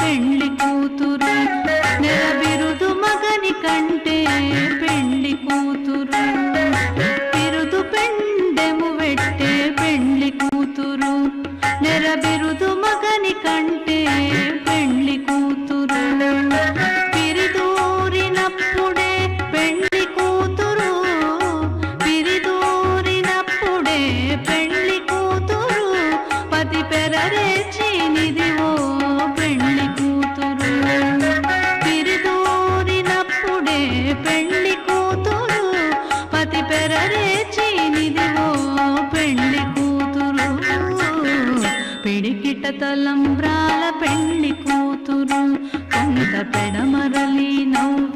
பெண்ணுக்கு కూతురు నెరబిరుదు మగని కంటే పెళ్లి కూతురు పిరిదూరినప్పుడే పెళ్లి కూతురు పిరిదూరినప్పుడే పెళ్లి కూతురు పతి పెరరే చీనిది ఓ పెళ్లి కూతురు పిరిదూరినప్పుడే పెళ్లి కూతురు పతి పెరరే చీనిది పిడికిట తలంబ్రాల పెళ్లి కూతురు కొంత పెడమరలి నవ్వు